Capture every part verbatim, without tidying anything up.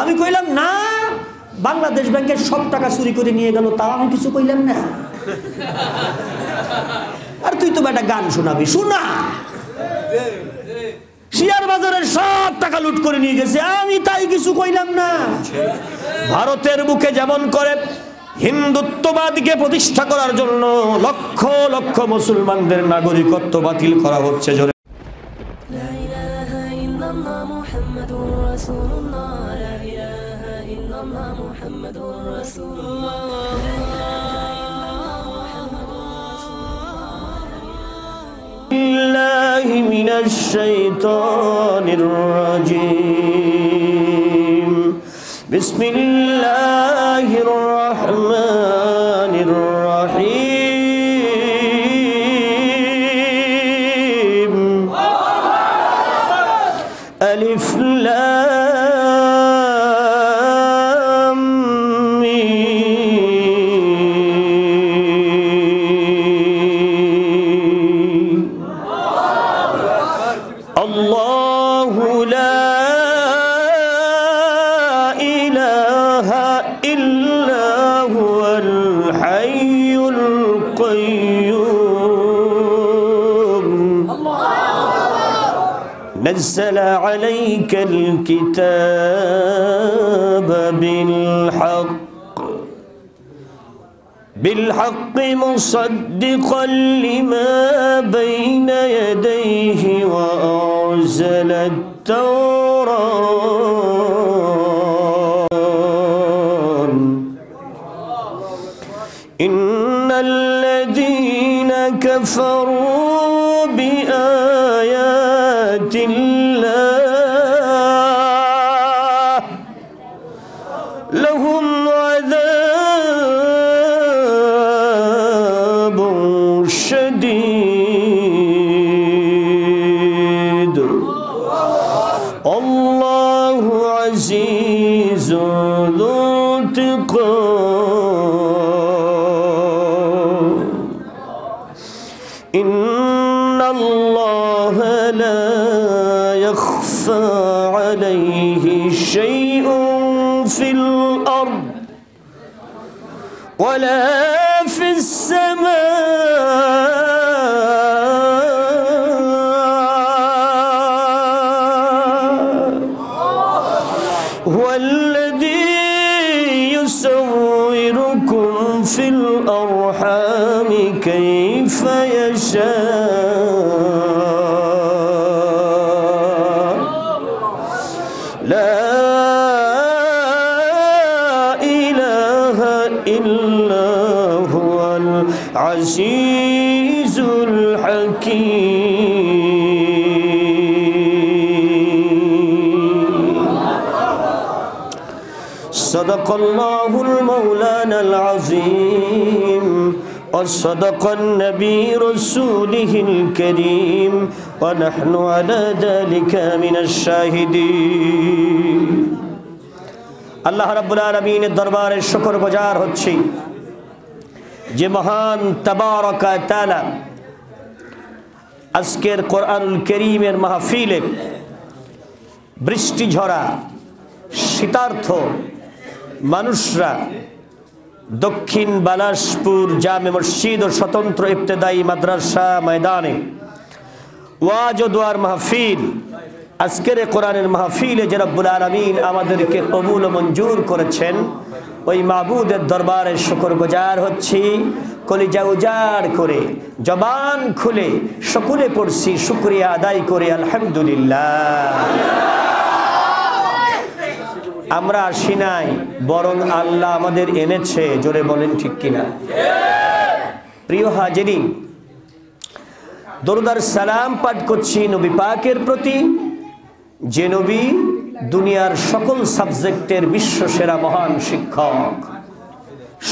আমি কইলাম না বাংলাদেশ ব্যাংকের সব টাকা চুরি করে নিয়ে গেল, তাও আমি কিছু কইলাম না। আর তুই তো বেটা গান শোনাবি, শোনা। শেয়ার বাজারের সব টাকা লুট করে নিয়ে গেছে, আমি তাই কিছু কইলাম না। ভারতের বুকে যেমন করে হিন্দুত্ববাদকে প্রতিষ্ঠা করার জন্য লক্ষ লক্ষ মুসলমানদের নাগরিকত্ব বাতিল করা হচ্ছে। বিসমিল্লাহির نزل عليك الكتاب بالحق بالحق مصدقا لما بين يديه وأنزل التوراة إن الذين كفروا بآيات ولا في السماء هو الذي يصوركم في الأرحام كيف يشاء لا إله إلا عزيز الحكيم صدق الله المولانا العظيم وصدق النبي رسوله الكريم ونحن على ذلك من الشاهدين الله رب العالمين الدربار الشكر بجار হচ্ছি যে মহান তাবারাকা তাআলা আজকের কোরআনুল কারীমের মাহফিলে বৃষ্টি ঝরা শীতার্থ মানুষরা দক্ষিণ বালাশপুর জামে মসজিদ ও স্বতন্ত্র ইবতেদায়ী মাদ্রাসা ময়দানে ওয়াজ ও দোয়ার মাহফিল আজকের কোরআনের মাহফিলে যে রব্বুল আলামিন আমাদেরকে কবুল ও মঞ্জুর করেছেন ওই মাবুদের দরবারে শুকরগুজার হচ্ছি। কলিজা উজাড় করে জবান খুলে সকলে পড়ছি শুকরিয়া আদায় করে আলহামদুলিল্লাহ। আমরা আসি নাই, বরং আল্লাহ আমাদের এনেছে, জোরে বলেন ঠিক কিনা। প্রিয় হাজিরিন, দরুদার সালাম পাঠ করছি নবী পাকের প্রতি, যে নবী দুনিয়ার সকল সাবজেক্টের বিশ্ব সেরা মহান শিক্ষক,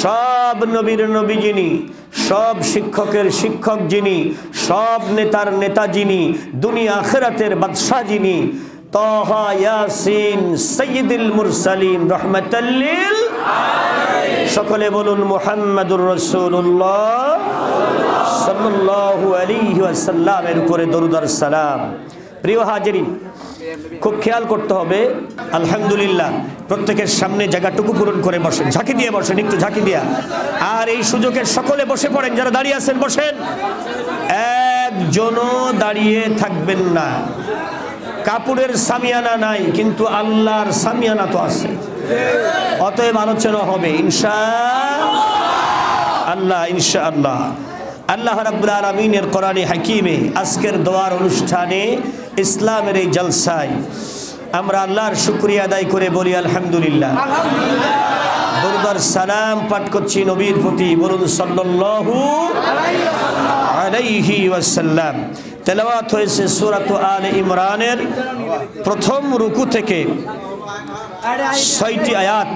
সব নবীর নবী যিনি, সব শিক্ষকের শিক্ষক যিনি, সব নেতার নেতা যিনি, দুনিয়া আখিরাতের বাদশাহ যিনি, তাহা ইয়াসিন সাইয়্যিদুল মুরসালিন রাহমাতাল লিল আলামিন। সকলে বলুন মুহাম্মাদুর রাসূলুল্লাহ সাল্লাল্লাহু আলাইহি ওয়াসাল্লামের উপরে দরুদ আর সালাম। প্রিয় হাজিরিন, খুব খেয়াল করতে হবে আলহামদুলিল্লাহ প্রত্যেকের সামনে জায়গাটুকু পূরণ করে বসেন ঝাঁকি দিয়ে বসেন একটু ঝাঁকি দিয়া আর এই সুযোগে সকলে বসে পড়েন যারা দাঁড়িয়ে আছেন বসেন একজনও দাঁড়িয়ে থাকবেন না কাপুরের সামিয়ানা নাই কিন্তু আল্লাহর সামিয়ানা তো আছে ঠিক অতএব আলোচনা হবে ইনশাআল্লাহ ইনশাআল্লাহ আল্লাহ রাব্বুল আলামিনের কোরআনে হাকিমে আজকের দোয়ার অনুষ্ঠানে ইসলামের এই জলসায় আমরা আল্লাহর শুকরিয়া আদায় করে বলি আলহামদুলিল্লাহ আলহামদুলিল্লাহ দরুদ আর সালাম পাঠ করছি নবীর প্রতি বলুন সাল্লাল্লাহু আলাইহি ওয়াসাল্লাম তেলাওয়াত হয়েছে সূরা আল ইমরানের প্রথম রুকু থেকে ছয়টি আয়াত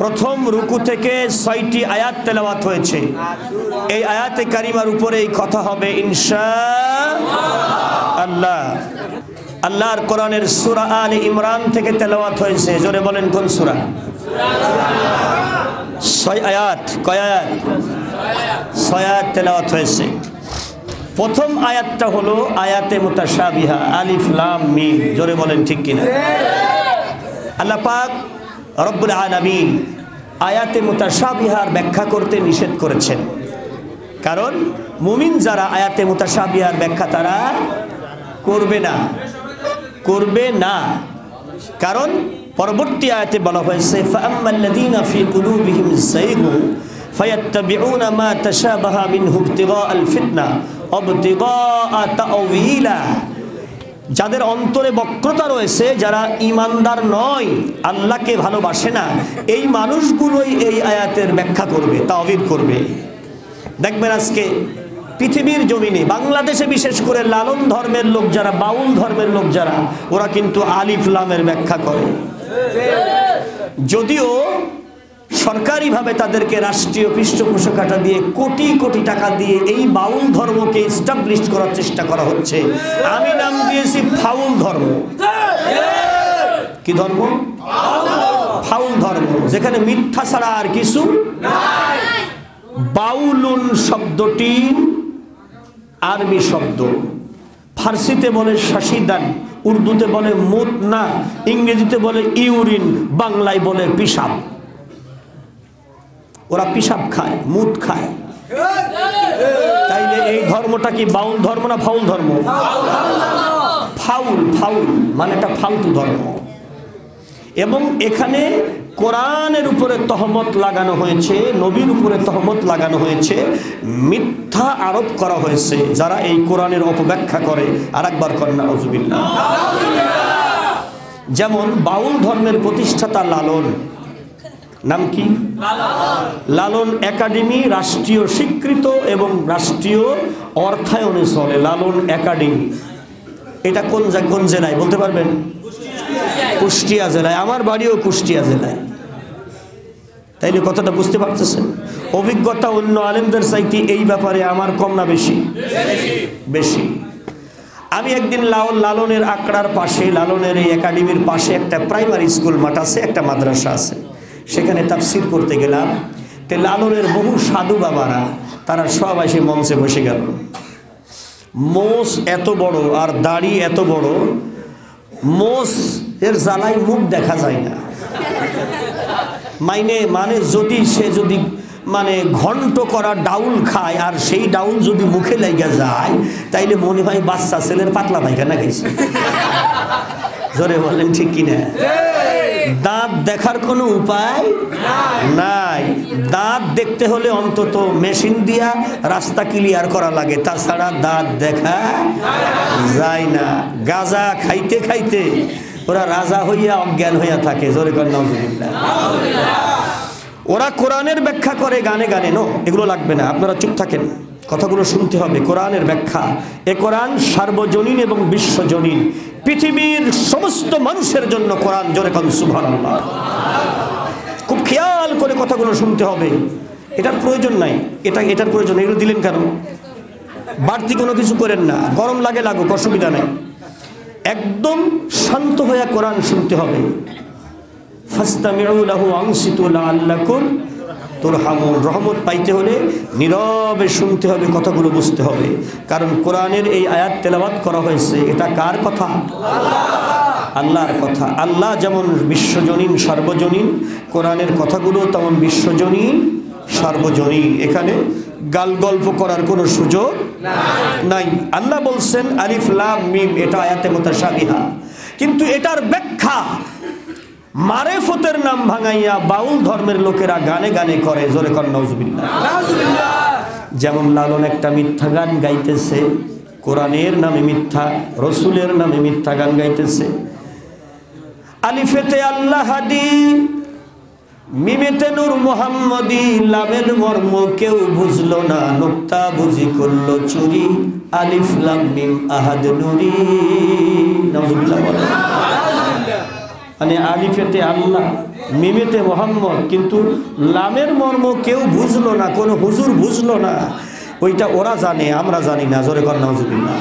প্রথম রুকু থেকে ছয়টি আয়াত তেলাওয়াত হয়েছে এই আয়াতে কারিমার উপরে এই কথা হবে ইনশাআল্লাহ আল্লাহর কোরআনের সূরা আল ইমরান থেকে তেলাওয়াত হয়েছে জোরে বলেন কোন সূরা ছয় আয়াত কয় আয়াত ছয় আয়াত তেলাওয়াত হয়েছে প্রথম আয়াতটা হলো আয়াতে মুতাশাবিহা আলিফ লাম মিম জোরে বলেন ঠিক কিনা আল্লাহ পাক রব্বুল আলামিন আয়াতে মুতাশাবিহার ব্যাখ্যা করতে নিষেধ করেছেন কারণ মুমিন যারা আয়াতে মুতাশাবিহার ব্যাখ্যা তারা করবে না করবে না কারণ পরবর্তী আয়াতে বলা হয়েছে ফাআম্মাল্লাযীনা ফি কুলুবিহিম যায়গু فَيَتَّبِعُونَ مَا تَشَابَهَ مِنْهُ ابْتِغَاءَ الْفِتْنَةِ وَابْتِغَاءَ تَأْوِيلِهِ যাদের অন্তরে বক্রতা রয়েছে যারা ঈমানদার নয় আল্লাহকে ভালোবাসে না এই মানুষগুলোই এই আয়াতের ব্যাখ্যা করবে তাওবীল করবে দেখবেন আজকে পৃথিবীর জমিনে বাংলাদেশে বিশেষ করে লালন ধর্মের লোক যারা বাউল ধর্মের লোক যারা ওরা কিন্তু আলিফ লামের ব্যাখ্যা করে যদিও সরকারিভাবে তাদেরকে রাষ্ট্রীয় পৃষ্ঠপোষকতা দিয়ে কোটি কোটি টাকা দিয়ে এই বাউল ধর্মকে এস্টাবলিশ করার চেষ্টা করা হচ্ছে আমি নাম দিয়েছি ফাউল ধর্ম কি ধর্ম ফাউল ধর্ম যেখানে মিথ্যা ছাড়া আর কিছু নাই বাউলুন শব্দটি আরবি শব্দ ফার্সিতে বলে শাসিদান উর্দুতে বলে মুতনা ইংরেজিতে বলে ইউরিন বাংলায় বলে পিশাব ওরা পিশাব খায় মুত খায় তাইলে এই ধর্মটা কি বাউল ধর্ম না ফাউল ধর্ম ফাউল ফাউল মানে এটা ফালতু ধর্ম এবং এখানে কোরআনের উপরে তহমত লাগানো হয়েছে নবীর উপরে তহমত লাগানো হয়েছে মিথ্যা আরোপ করা হয়েছে যারা এই কোরআনের অপব্যাখ্যা করে আর একবার কন্যা আউযুবিল্লাহ যেমন বাউল ধর্মের প্রতিষ্ঠাতা লালন নাম কি লালন একাডেমি রাষ্ট্রীয় স্বীকৃত এবং রাষ্ট্রীয় অর্থায়নে চলে লালন একাডেমি এটা কোন কোন জেলায় বলতে পারবেন কুষ্টিয়া জেলায় আমার বাড়িও কুষ্টিয়া জেলায় তাইলে কথাটা বুঝতে পারতেছেন অভিজ্ঞতা অন্য আলেমদের চাইতে এই ব্যাপারে আমার কম না বেশি বেশি আমি একদিন লালন লালনের আকড়ার পাশে লালনের এই একাডেমির পাশে একটা প্রাইমারি স্কুল মাঠ আছে একটা মাদ্রাসা আছে সেখানে তাফসির করতে গেলাম তে লালনের বহু সাধু বাবারা তারা সব এসে মঞ্চে বসে গেল মোষ এত বড় আর দাড়ি এত বড় মোষ এর জ্বালায় মুখ দেখা যায় না মাইনে মানে যদি সে যদি মানে ঘন্ট করা ডাউল খায় আর সেই ডাউল যদি মুখে লেগে যায় তাইলে মনে হয় বাচ্চা ছেলের পাতলা পায়খানা খাইছে জোরে বলেন ঠিক কিনা দাঁত দেখার কোনো উপায় নাই দাঁত দেখতে হলে অন্তত মেশিন দিয়া রাস্তা ক্লিয়ার করা লাগে তাছাড়া দাঁত দেখা যায় না গাঁজা খাইতে খাইতে ওরা রাজা হইয়া অজ্ঞান হইয়া থাকে জোরে কর নাউজুবিল্লাহ ওরা কোরআনের ব্যাখ্যা করে গানে গানে নো এগুলো লাগবে না আপনারা চুপ থাকেন কথাগুলো শুনতে হবে কোরআনের ব্যাখ্যা এ কোরআন সার্বজনীন এবং বিশ্বজনীন পৃথিবীর সমস্ত মানুষের জন্য কোরআন জোরে কোন সুবহানাল্লাহ খুব খেয়াল করে কথাগুলো শুনতে হবে এটার প্রয়োজন নাই এটা এটার প্রয়োজন এগুলো দিলেন কেন বাড়তি কোনো কিছু করেন না গরম লাগে লাগুক অসুবিধা নাই একদম শান্ত হয়ে কোরআন শুনতে হবে ফাস্তামিউ লাহু ওয়া আনসিতু লাআল্লাকুম তুরহামুর রহমত পাইতে হলে নীরবে শুনতে হবে, কথাগুলো বুঝতে হবে। কারণ কোরআনের এই আয়াত তেলাওয়াত করা হয়েছে, এটা কার কথা? আল্লাহর কথা। আল্লাহ যেমন বিশ্বজনীন সর্বজনীন, কোরআনের কথাগুলো তেমন বিশ্বজনীন সর্বজনীন। এখানে গাল গল্প করার কোনো সুযোগ নাই। আল্লাহ বলছেন আলিফ লাম মিম, এটা আয়াতে মুতাশাবিহা, কিন্তু এটার ব্যাখ্যা মারেফতের নাম ভাঙাইয়া বাউল ধর্মের লোকেরা গানে গানে করে। জোরে কর নাউজুবিল্লাহ। যেমন লালন একটা মিথ্যা গান গাইতেছে, কোরআনের নামে মিথ্যা, রসুলের নামে মিথ্যা গান গাইতেছে। আলিফেতে আল্লাহ হাদি, মিমেতে নূর মোহাম্মদি, লামের মর্ম কেউ বুঝলো না, নুক্তা বুঝি করলো চুরি। আলিফ লাম মিম আহাদ নুরি। মানে আলিফেতে আল্লাহ, মিমেতে মোহাম্মদ, কিন্তু লামের মর্ম কেউ বুঝলো না, কোনো হুজুর বুঝলো না। ওইটা ওরা জানে, আমরা জানি না। জোরে কর নাউজুবিল্লাহ।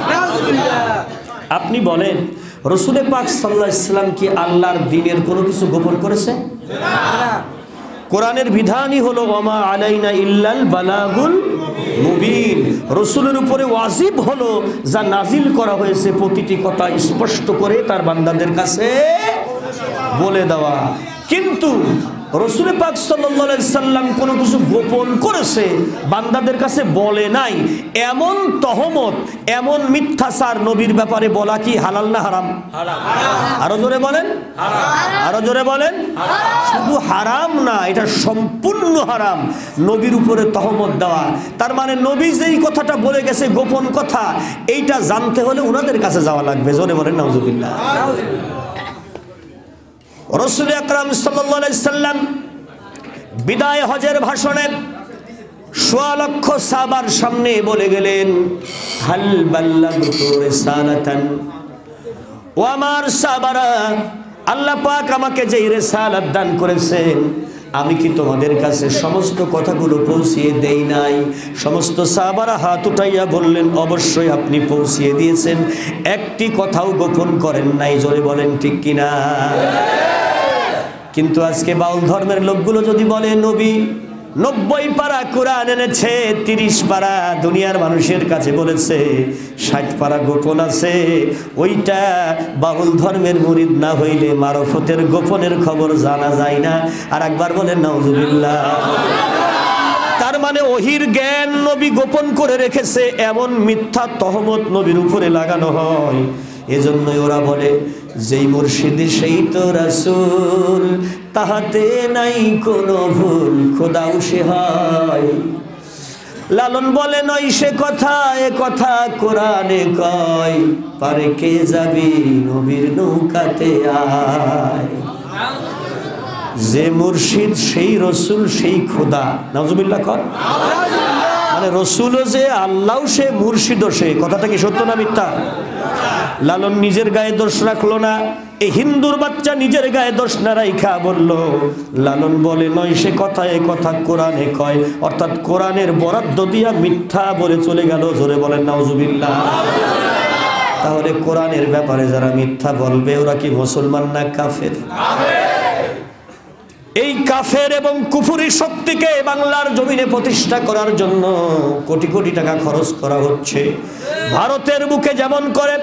আপনি বলেন রসুল পাক সাল্লাল্লাহু আলাইহি সাল্লাম কি আল্লাহর দ্বীনের কোনো কিছু গোপন করেছে? কোরআনের বিধানই হলো ওমা আলাইনা ইল্লাল বালাগুল মুবিন। রসুলের উপরে ওয়াজিব হলো যা নাজিল করা হয়েছে প্রতিটি কথা স্পষ্ট করে তার বান্দাদের কাছে বলে দেওয়া। কিন্তু রসুল পাক সাল্লাল্লাহু আলাইহি সাল্লাম কোনো কিছু গোপন করেছে, বান্দাদের কাছে বলে নাই, এমন তহমত, এমন মিথ্যাচার নবীর ব্যাপারে বলা কি হালাল না হারাম? আরো জোরে বলেন, আরো জোরে বলেন। শুধু হারাম না, এটা সম্পূর্ণ হারাম নবীর উপরে তহমত দেওয়া। তার মানে নবী যেই কথাটা বলে গেছে গোপন কথা, এইটা জানতে হলে ওনাদের কাছে যাওয়া লাগবে। জোরে বলেন নাউজুবিল্লাহ। রসুল আকরাম সাল্লাল্লাহু আলাইহি সাল্লাম বিদায় হজের ভাষণে সোয়া লক্ষ সাহাবার সামনে বলে গেলেন হাল বাল্লাগতু রিসালাতান, ও আমার সাহাবারা, আল্লাহ পাক আমাকে যে রিসালাত দান করেছেন আমি কি তোমাদের কাছে সমস্ত কথাগুলো পৌঁছিয়ে দেই নাই? সমস্ত সাহাবারা হাত উঠাইয়া বললেন অবশ্যই আপনি পৌঁছিয়ে দিয়েছেন, একটি কথাও গোপন করেন নাই। জোরে বলেন ঠিক কিনা? কিন্তু আজকে বাউল ধর্মের লোকগুলো যদি বলে নবী নব্বই পারা কোরআন এনেছে, তিরিশ পারা দুনিয়ার মানুষের কাছে বলেছে, ষাট পারা গোপন আছে, ওইটা বাউল ধর্মের মুরিদ না হইলে মারফতের গোপনের খবর জানা যায় না। আর একবার বলেন নাউজুবিল্লাহ। তার মানে ওহির জ্ঞান নবী গোপন করে রেখেছে, এমন মিথ্যা তহমত নবীর উপরে লাগানো হয়। এজন্যই ওরা বলে যেই মুর্শিদ সেই তো রাসূল, তাহাতে নাই কোনো ভুল, খোদাও সে হয়। লালন বলে নয় সে কথা, এ কথা কোরআনে কয়, পারে কে যাবি নবীর নৌকাতে আয়। যে মুর্শিদ সেই রসুল সেই খোদা। নাউজুবিল্লাহ। কর মানে রসুলও যে আল্লাহও সে, মুর্শিদও সে। কথাটা কি সত্য না মিথ্যা? লালন নিজের গায়ে দোষ রাখলো না, এই হিন্দুর বাচ্চা নিজের গায়ে দোষ না রাইখা বলল, লালন বলে নয় সে কথা, এ কথা কোরআনে কয়, অর্থাৎ কোরআনের বরাদ্দ দিয়া মিথ্যা বলে চলে গেল। জোরে বলেন নাউজুবিল্লাহ। তাহলে কোরআনের ব্যাপারে যারা মিথ্যা বলবে ওরা কি মুসলমান না কাফের? এই কাফের এবং কুফুরি শক্তিকে বাংলার জমিনে প্রতিষ্ঠা করার জন্য কোটি কোটি টাকা খরচ করা হচ্ছে। ভারতের বুকে যেমন করে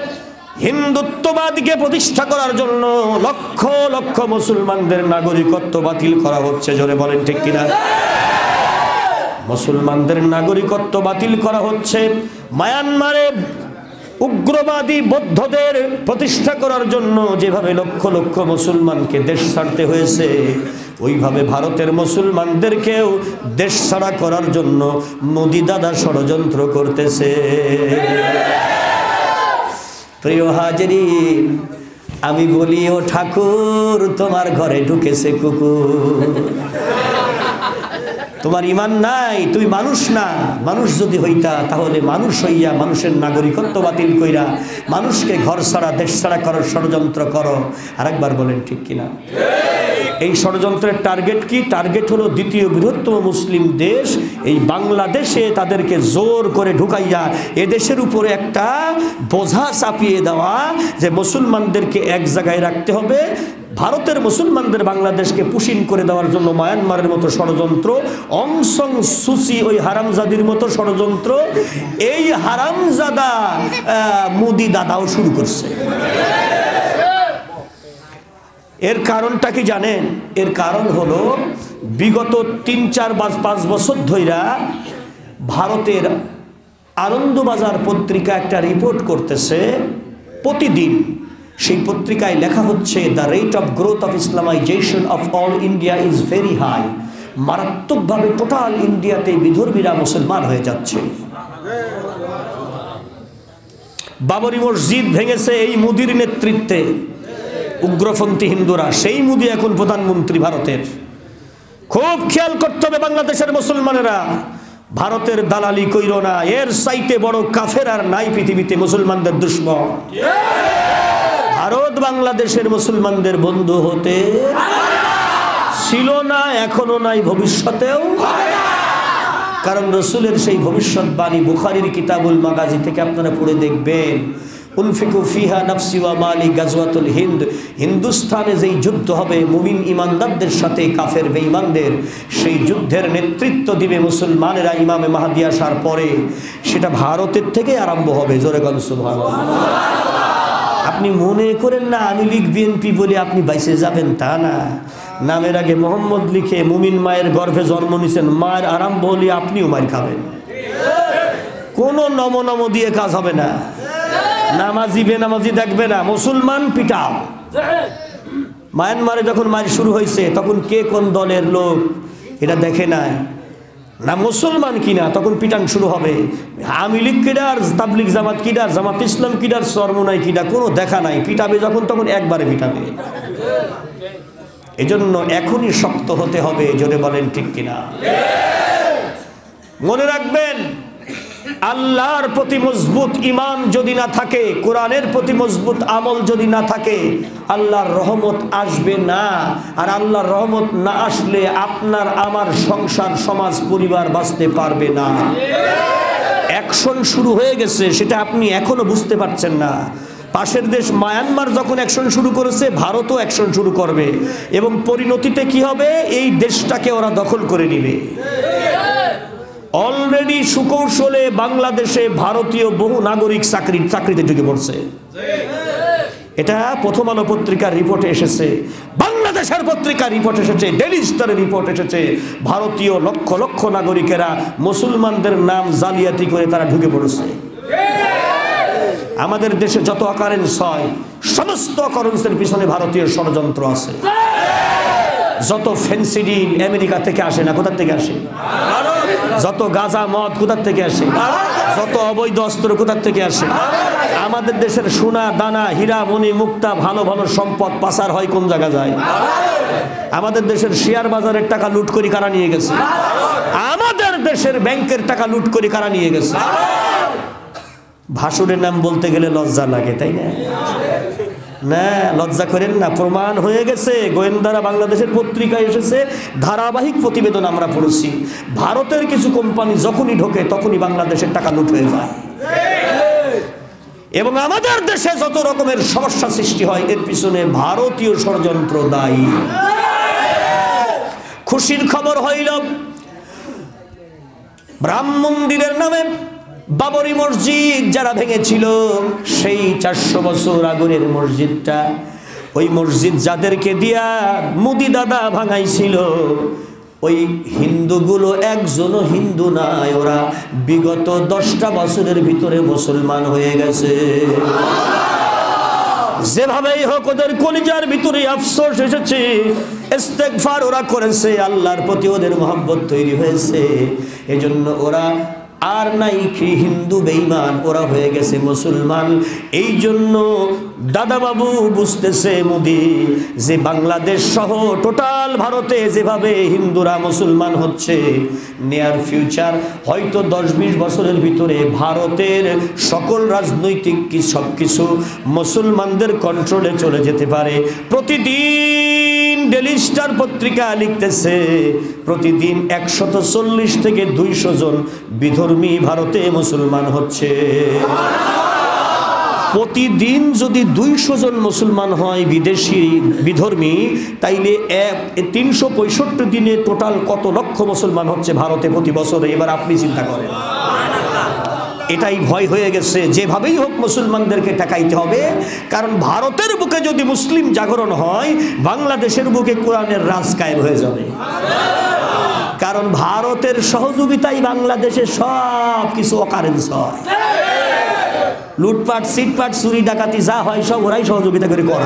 হিন্দুত্ববাদকে প্রতিষ্ঠা করার জন্য লক্ষ লক্ষ মুসলমানদের নাগরিকত্ব বাতিল করা হচ্ছে। জোরে বলেন ঠিক কিনা? মুসলমানদের নাগরিকত্ব বাতিল করা হচ্ছে। মায়ানমারে উগ্রবাদী বৌদ্ধদের প্রতিষ্ঠা করার জন্য যেভাবে লক্ষ লক্ষ মুসলমানকে দেশ ছাড়তে হয়েছে, ওইভাবে ভারতের মুসলমানদেরকেও দেশ ছাড়া করার জন্য মোদি দাদা ষড়যন্ত্র করতেছে। প্রিয় হাজেরিন, আমি বলি ও ঠাকুর, তোমার ঘরে ঢুকেছে কুকুর। তোমার ইমান নাই, তুমি মানুষ না। মানুষ যদি হইতা তাহলে মানুষ হইয়া মানুষের নাগরিকত্ব বাতিল কইরা মানুষকে ঘর ছাড়া দেশ ছাড়া করার ষড়যন্ত্র করো। আর একবার বলেন ঠিক কিনা? এই ষড়যন্ত্রের টার্গেট কি? টার্গেট হলো দ্বিতীয় বৃহত্তম মুসলিম দেশ এই বাংলাদেশে তাদেরকে জোর করে ঢুকাইয়া এদেশের উপরে একটা বোঝা চাপিয়ে দেওয়া যে মুসলমানদেরকে এক জায়গায় রাখতে হবে। ভারতের মুসলমানদের বাংলাদেশকে পুষিন করে দেওয়ার জন্য মায়ানমারের মতো ষড়যন্ত্র, অংসং সুসি ওই হারামজাদির মতো ষড়যন্ত্র এই হারামজাদা মোদি দাদাও শুরু করছে। এর কারণটা কি জানেন? এর কারণ হলো বিগত তিন চার পাঁচ বছর ধইরা ভারতের আনন্দবাজার পত্রিকা একটা রিপোর্ট করতেছে প্রতিদিন। সেই পত্রিকায় লেখা হচ্ছে the rate of growth of Islamization of all India is very high. মারাত্মকভাবে টোটাল ইন্ডিয়াতে বিধর্মীরা মুসলমান হয়ে যাচ্ছে। বাবরি মসজিদ ভেঙেছে এই মোদির নেতৃত্বে উগ্রপন্থী হিন্দুরা, সেই মোদি এখন প্রধানমন্ত্রী ভারতের। খুব খেয়াল করতে হবে বাংলাদেশের মুসলমানেরা, ভারতের দালালি কইরো না, এর চাইতে বড় কাফের আর নাই পৃথিবীতে মুসলমানদের দুশমন। ভারত বাংলাদেশের মুসলমানদের বন্ধু হতে ছিল না, এখনো নাই, ভবিষ্যতেও। কারণ রসুলের সেই ভবিষ্যৎবাণী বুখারীর কিতাবুল মাগাজি থেকে আপনারা পড়ে দেখবেন, উনফিকু ফিহা নাফসি ওয়া মালি গাজওয়াতুল হিন্দ, হিন্দুস্তানে যেই যুদ্ধ হবে মুমিন ইমানদারদের সাথে কাফের বেঈমানদের, সেই যুদ্ধের নেতৃত্ব দিবে মুসলমানেরা ইমামে মাহদী আসার পরে। সেটা ভারতের থেকে আরম্ভ হবে। জোরে বলুন সুবহানাল্লাহ। আপনি মনে করেন না আমি লীগ বিএনপি বলে আপনি বাইসে যাবেন, তা না। নামের আগে মোহাম্মদ লিখে মুমিন মায়ের গর্ভে জন্ম নিছেন, মায়ের আরাম বলি আপনিও মার খাবেন। কোনো নমনম দিয়ে কাজ হবে না, নামাজি বেনামাজি দেখবে না, মুসলমান পিটাও। মায়ানমারে যখন মার শুরু হয়েছে তখন কে কোন দলের লোক এটা দেখে না, না মুসলমান কিনা তখন পিটান শুরু হবে। আওয়ামী লীগ কিডার, তাবলিগ জামাত কিডার, জামাত ইসলাম কিডার, সরমনাই কিডার, কোনো দেখা নাই। পিটাবে যখন তখন একবারে পিটাবে। এজন্য এখনই শক্ত হতে হবে। জোরে বলেন ঠিক কিনা? মনে রাখবেন, আল্লাহর প্রতি মজবুত ইমান যদি না থাকে, কোরআনের প্রতি মজবুত আমল যদি না থাকে, আল্লাহর রহমত আসবে না। আর আল্লাহর রহমত না আসলে আপনার আমার সংসার, সমাজ, পরিবার বাঁচতে পারবে না। অ্যাকশন শুরু হয়ে গেছে, সেটা আপনি এখনো বুঝতে পারছেন না। পাশের দেশ মায়ানমার যখন অ্যাকশন শুরু করেছে, ভারতও অ্যাকশন শুরু করবে, এবং পরিণতিতে কি হবে? এই দেশটাকে ওরা দখল করে নেবে। অলরেডি সুকৌশলে বাংলাদেশে ভারতীয় বহু নাগরিক চাকরি চাকরিতে ঢুকে পড়ছে। এটা প্রথম আলো পত্রিকার রিপোর্টে এসেছে, বাংলাদেশের পত্রিকার রিপোর্ট এসেছে, ডেইলি স্টারের রিপোর্ট এসেছে। ভারতীয় লক্ষ লক্ষ নাগরিকেরা মুসলমানদের নাম জালিয়াতি করে তারা ঢুকে পড়েছে। আমাদের দেশে যত অকারেন্স হয়, সমস্ত অকারেন্সের পিছনে ভারতীয় ষড়যন্ত্র আছে। যত ফেন্সিডিল আমেরিকা থেকে আসে না, কোথার থেকে আসে? যত গাঁজা মদ কোথার থেকে আসে? যত অবৈধ অস্ত্র কোথার থেকে আসে? আমাদের দেশের সোনা, দানা, হীরা, মণি, মুক্তা, ভালো ভালো সম্পদ পাচার হয় কোন জায়গা যায়? আমাদের দেশের শেয়ার বাজারের টাকা লুট করে কারা নিয়ে গেছে? আমাদের দেশের ব্যাংকের টাকা লুট করে কারা নিয়ে গেছে? ভাসুরের নাম বলতে গেলে লজ্জা লাগে, তাই না? না, লজ্জা করেন না। প্রমাণ হয়ে গেছে, গোয়েন্দারা বাংলাদেশের পত্রিকায় এসেছে, ধারাবাহিক প্রতিবেদন আমরা পড়েছি। ভারতের কিছু কোম্পানি যখনই ঢোকে তখনই বাংলাদেশের টাকা লুট হয়ে যায়, এবং আমাদের দেশে যত রকমের সমস্যা সৃষ্টি হয় এর পিছনে ভারতীয় ষড়যন্ত্র দায়ী। খুশির খবর হইল, রাম মন্দিরের নামে বাবরি মসজিদ যারা ভেঙেছিল, সেই চারশো বছর আগের মসজিদটা, ওই মসজিদ যাদেরকে দিয়া মোদি দাদা ভাঙাইছিল, ওই হিন্দুগুলো একজনও হিন্দু নাই। ওরা বিগত দশটা বছরের ভিতরে মুসলমান হয়ে গেছে। যেভাবেই হোক ওদের কলিজার ভিতরে আফসোস এসেছে, ইস্তেগফার ওরা করেছে, আল্লাহর প্রতি ওদের মহব্বত তৈরি হয়েছে। এজন্য ওরা আর নাই কি হিন্দু বেঈমান, ওরা হয়ে গেছে মুসলমান। এই জন্য দাদাবাবু বুঝতেছে মোদি যে বাংলাদেশ সহ টোটাল ভারতে যেভাবে হিন্দুরা মুসলমান হচ্ছে, নিয়ার ফিউচার হয়তো দশ বিশ বছরের ভিতরে ভারতের সকল রাজনৈতিক কি সব কিছু মুসলমানদের কন্ট্রোলে চলে যেতে পারে। প্রতিদিন ডেইলি স্টার পত্রিকা লিখতেছে প্রতিদিন একশো চল্লিশ থেকে দুইশো জন বিধর্মী ভারতে মুসলমান হচ্ছে। প্রতিদিন যদি দুইশো জন মুসলমান হয় বিদেশি বিধর্মী, তাইলে এক তিনশো পঁয়ষট্টি দিনে টোটাল কত লক্ষ মুসলমান হচ্ছে ভারতে প্রতি বছরে? এবার আপনি চিন্তা করেন। এটাই ভয় হয়ে গেছে, যেভাবেই হোক মুসলমানদেরকে ঠেকাইতে হবে। কারণ ভারতের বুকে যদি মুসলিম জাগরণ হয়, বাংলাদেশের বুকে কোরআনের রাজ কায়েম হয়ে যাবে। কারণ ভারতের সহযোগিতায় বাংলাদেশে সব কিছু অকারেন্স হয়, লুটপাট সিটপাট চুরি ডাকাতি যা হয় সব ওরাই সহযোগিতা করে করে।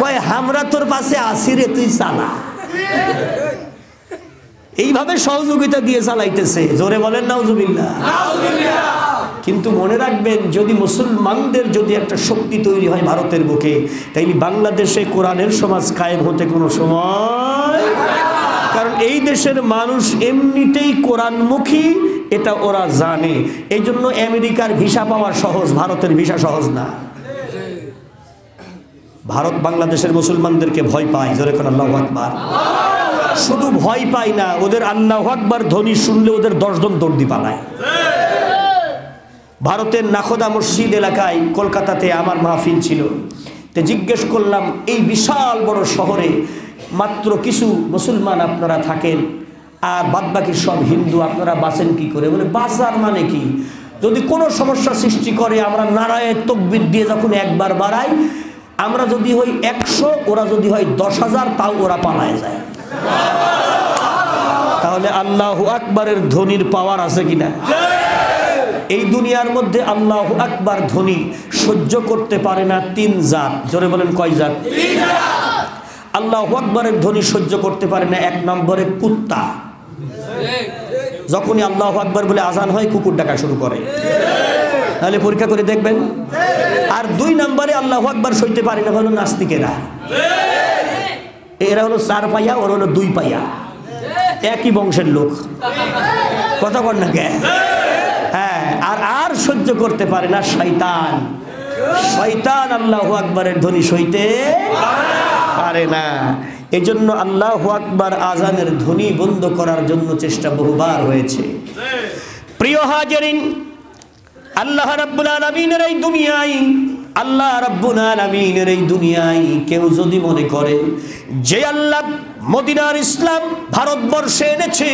কয় আমরা তোর পাশে আসি রে তুই চালা, এইভাবে সহযোগিতা দিয়ে চালাইতেছে। জোরে বলেন নাউজুবিল্লাহ। কিন্তু মনে রাখবেন, যদি মুসলমানদের যদি একটা শক্তি তৈরি হয় ভারতের বুকে, তাইলে বাংলাদেশে কোরআনের সমাজ কায়েম হতে কোনো সময়, কারণ এই দেশের মানুষ এমনিতেই কোরআনমুখী, এটা ওরা জানে। এই জন্য আমেরিকার ভিসা পাওয়া সহজ, ভারতের ভিসা সহজ না। ভারত বাংলাদেশের মুসলমানদেরকে ভয় পায়। জোরে কোন আল্লাহু আকবার। শুধু ভয় পায় না, ওদের আল্লাহু আকবার ধ্বনি শুনলে ওদের দশজন দৌড়দি পালায়। ভারতের নাখোদা মসজিদ এলাকায় কলকাতাতে আমার মাহফিল ছিল, তে জিজ্ঞেস করলাম এই বিশাল বড় শহরে মাত্র কিছু মুসলমান আপনারা থাকেন আর বাদবাকি সব হিন্দু, আপনারা বাঁচেন কি করে? বলে বাঁচার মানে কি, যদি কোনো সমস্যা সৃষ্টি করে আমরা নারায়ের তকবীর দিয়ে যখন একবার বাড়াই, আমরা যদি হই একশো, ওরা যদি হয় দশ হাজার, তাও ওরা পালায় যায়। তাহলে আল্লাহু আকবারের ধ্বনির পাওয়ার আছে কিনা? এই দুনিয়ার মধ্যে আল্লাহু আকবার ধ্বনি সহ্য করতে পারে না তিন জাত। জোরে বলেন কয় জাত? আল্লাহু আকবারের ধ্বনি সহ্য করতে পারে না এক নম্বরে কুত্তা। যখনই আল্লাহু আকবার বলে আজান হয় কুকুর ডাকা শুরু করে, তাহলে পরীক্ষা করে দেখবেন। আর দুই নম্বরে আল্লাহু আকবার সইতে পারে না হলো নাস্তিকেরা। এরা হলো চার পাইয়া, ওরা হলো দুই পাইয়া, একই বংশের লোক, কথা কর না কে? হ্যাঁ। আর আর সহ্য করতে পারে না শয়তান। শয়তান আল্লাহু আকবারের ধ্বনি সইতে পারে না। এজন্য আল্লাহু আকবার আজানের ধ্বনি বন্ধ করার জন্য চেষ্টা বহুবার হয়েছে। প্রিয় হাজিরিন, আল্লাহ রাব্বুল আলামিনের এই দুনিয়ায় আল্লাহ রাব্বুল আলামিনের এই দুনিয়ায় কেউ যদি মনে করে যে আল্লাহ মদিনার ইসলাম ভারতবর্ষে এনেছে,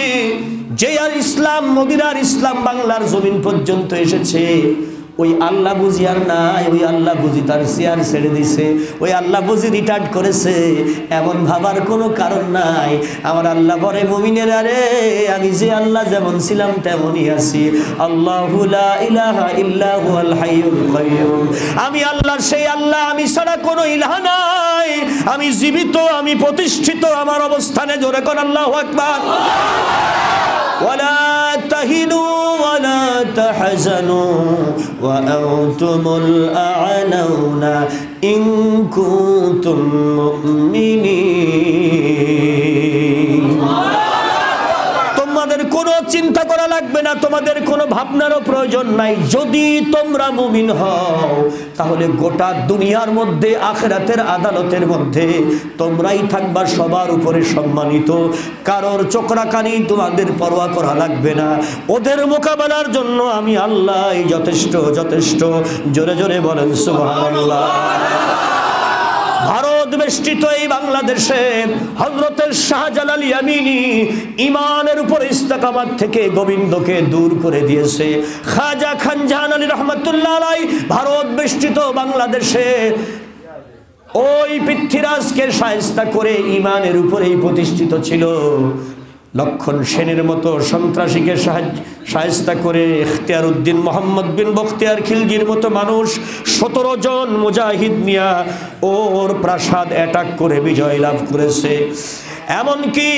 যে আর ইসলাম মদিনার ইসলাম বাংলার জমিন পর্যন্ত এসেছে, ওই আল্লাহ বুঝি আর নাই, ওই আল্লাহ বুঝি তার চেয়ার ছেড়ে দিছে, ওই আল্লাহ বুঝি রিটায়ার্ড করেছে, এমন ভাবার কোনো কারণ নাই। আমার আল্লাহ বলে মুমিনের আরে আমি যে আল্লাহ যেমন ছিলাম তেমনই আছি। আল্লাহু লা ইলাহা ইল্লা হুয়াল হাইয়ুল কাইয়ুম। আমি আল্লাহ সেই আল্লাহ, আমি ছাড়া কোনো ইলাহ নাই, আমি জীবিত, আমি প্রতিষ্ঠিত আমার অবস্থানে। জোরে কোন আল্লাহু আকবার। ولا تهنوا ولا تحزنوا وأنتم الأعلون إن كنتم مؤمنين. তোমাদের কোনো চিন্তা করা লাগবে না, তোমাদের কোনো ভাবনারও প্রয়োজন নাই। যদি তোমরা মুমিন হও, তাহলে গোটা দুনিয়ার মধ্যে আখিরাতের আদালতের মধ্যে তোমরাই থাকবা সবার উপরে সম্মানিত। কারোর চোখরাকানি তোমাদের পরোয়া করা লাগবে না। ওদের মোকাবেলার জন্য আমি আল্লাহই যথেষ্ট যথেষ্ট। জোরে জোরে বলেন সুবহানাল্লাহ। ভারত বেষ্টিত এই বাংলাদেশে হযরতের শাহ জালালি আমিনী ইমানের উপর ইস্তেকামাত থেকে গোবিন্দকে দূর করে দিয়েছে। খাজা খান জাহান আলী রহমাতুল্লাহ আলাইহি ভারত বেষ্টিত বাংলাদেশে ওই পৃথ্বীরাজকে শায়েস্তা করে ইমানের উপরেই প্রতিষ্ঠিত ছিল। লক্ষণ সেনের মতো সন্ত্রাসীকে সাহায্য শায়েস্তা করে ইখতিয়ার উদ্দিন মোহাম্মদ বিন বখতিয়ার খিলজির মতো মানুষ সতেরো জন মুজাহিদ মিয়া ওর প্রাসাদ অ্যাটাক করে বিজয় লাভ করেছে। এমনকি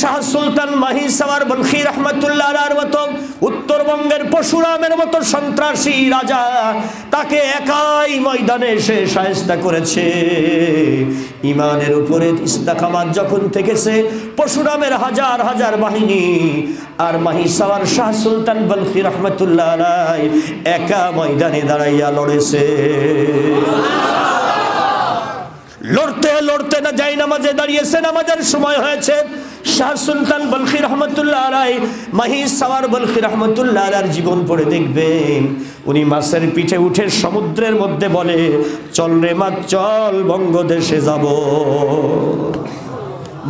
শাহ সুলতান মাহিসাওয়ার বালখি রহমাতুল্লাহ আলাইহির মতো উত্তরবঙ্গের পরশুরামের মতো সন্ত্রাসী রাজা তাকে একাই ময়দানে এসে শায়েস্তা করেছে। ইমানের উপরে ইস্তেকামাত যখন থেকেছে, পরশুরামের হাজার হাজার বাহিনী আর মাহিসাওয়ার শাহ সুলতান বালখি রহমাতুল্লাহ আলাইহি একা ময়দানে দাঁড়াইয়া লড়েছে। লড়তে লড়তে না যাই নামাজে দাঁড়িয়েছে, নামাজের সময় হয়েছে। শাহ সুলতান বলখি রহমতুল্লাহ আলাই মাহিসাওয়ার বলখি রহমতুল্লাহ আলার জীবন পড়ে দেখবেন, উনি মাছের পিঠে উঠে সমুদ্রের মধ্যে বলে, চল রে মাছ চল বঙ্গদেশে যাব।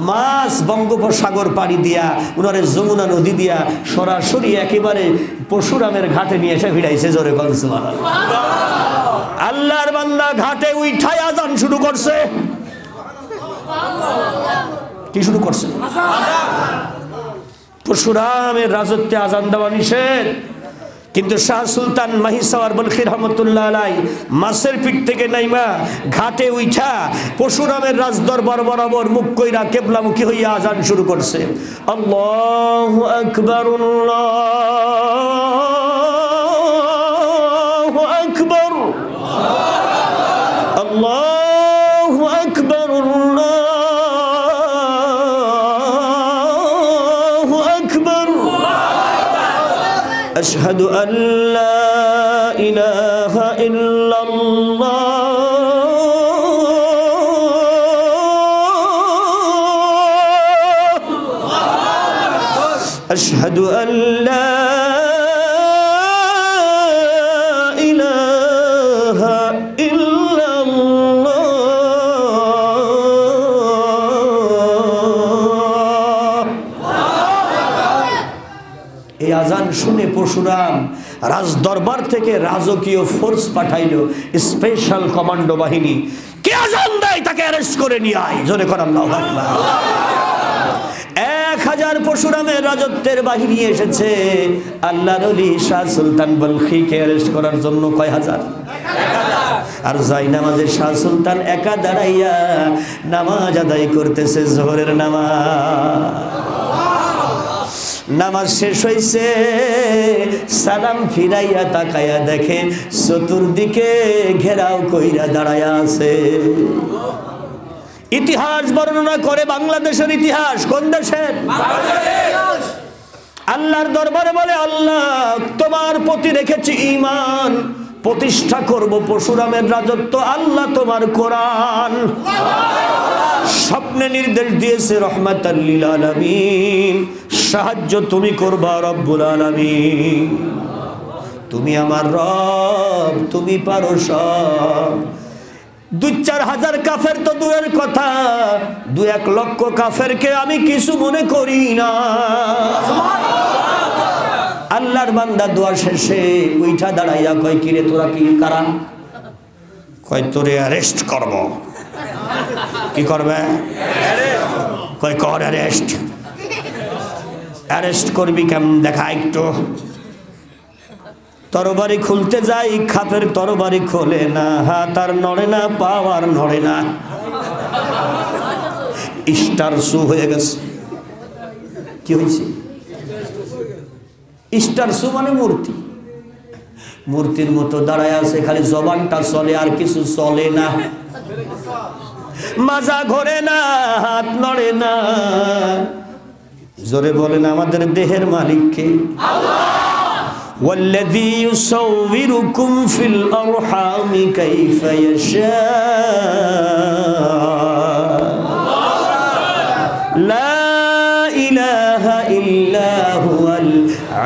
মাছ বঙ্গোপসাগর পাড়ি দিয়া উনারে যমুনা নদী দিয়া সরাসরি একেবারে পরশুরামের ঘাটে নিয়ে এসে ভিড়াইছে। জোরে বল সুবহানাল্লাহ। আল্লাহর বান্দা ঘাটে উঠায় আযান শুরু করছে। কি শুরু করছে? পরশুরামের রাজত্বে আযান দেওয়া নিষেধ, কিন্তু শাহ সুলতান মাহিসাওয়ার বলখি রহমতুল্লাহ আলাই মাছের পিঠ থেকে নাইমা ঘাটে উইঠা পরশুরামের রাজদরবার বরাবর মুখ কইরা কেবলামুখী হইয়া আযান শুরু করছে। আল্লাহু আকবার আল্লাহু আকবার আল্লাহু আকবার আল্লাহু আকবার আশহাদু আল্লা ইলাহা ইল্লাল্লাহ আশহাদু আল্লা শুনে পরশুরাম রাজ দরবার থেকে রাজকীয় ফোর্স পাঠাইল, স্পেশাল কমান্ডো বাহিনী। কে আযান দেয় তাকে অ্যারেস্ট করে নিয়ে আয়। জোরে কর আল্লাহু আকবার। এক হাজার পরশুরামের রাজত্বের বাহিনী এসেছে আল্লাহর ওলি শাহ সুলতান বলখিকে অ্যারেস্ট করার জন্য। কয় হাজার? আর যাই নামাজে শাহ সুলতান একা দাঁড়াইয়া নামাজ আদায় করতেছে, জোহরের নামাজ। নামাজ শেষ হয়েছে, সালাম ফিরাইয়া তাকায়া দেখে চতুর্দিকে ঘেরাও কইরা দাঁড়ায়া আছে। ইতিহাস বর্ণনা করে বাংলাদেশের ইতিহাস, কোন দেশের? আল্লাহর দরবারে বলে, আল্লাহ তোমার প্রতি রেখেছি ঈমান, প্রতিষ্ঠা করব পরশুরামের রাজত্ব। আল্লাহ তোমার কোরআন স্বপ্নে নির্দেশ দিয়েছে, রহমাতাল লিল আলামিন, সাহায্য তুমি করবা রব্বুল আলামিন। তুমি আমার রব, তুমি পারো সব। দুই চার হাজার কাফের তো দূরের কথা, দুই এক লক্ষ কাফেরকে আমি কিছু মনে করি না। আল্লাহর বান্দা দোয়া শেষে উইঠা দাঁড়াইয়া কয়, কিরে তোরা কি কারা? কয় তোরে অ্যারেস্ট করব। কি করবে? কয় কর অ্যারেস্ট। অ্যারেস্ট করবি কেমন দেখা একটু। তরবারি খুলতে যাই, খাপের তরবারি খোলে না, হাত আর নড়ে না, পা আর নড়ে না, স্টার শু হয়ে গেছে। কি হয়েছে? স্টার শু মানে মূর্তি, মূর্তির মতো দাঁড়ায় আছে, খালি জবানটা চলে, আর কিছু চলে না, মাজা ঘোরে না, হাত নড়ে না। জোরে বলেন, আমাদের দেহের মালিক কে? আল্লাহ। ওয়াল্লাযী ইউসাউউরুকুম ফিল আরহামি কাইফা ইয়াশা আল্লাহ লা ইলাহা ইল্লা হুয়াল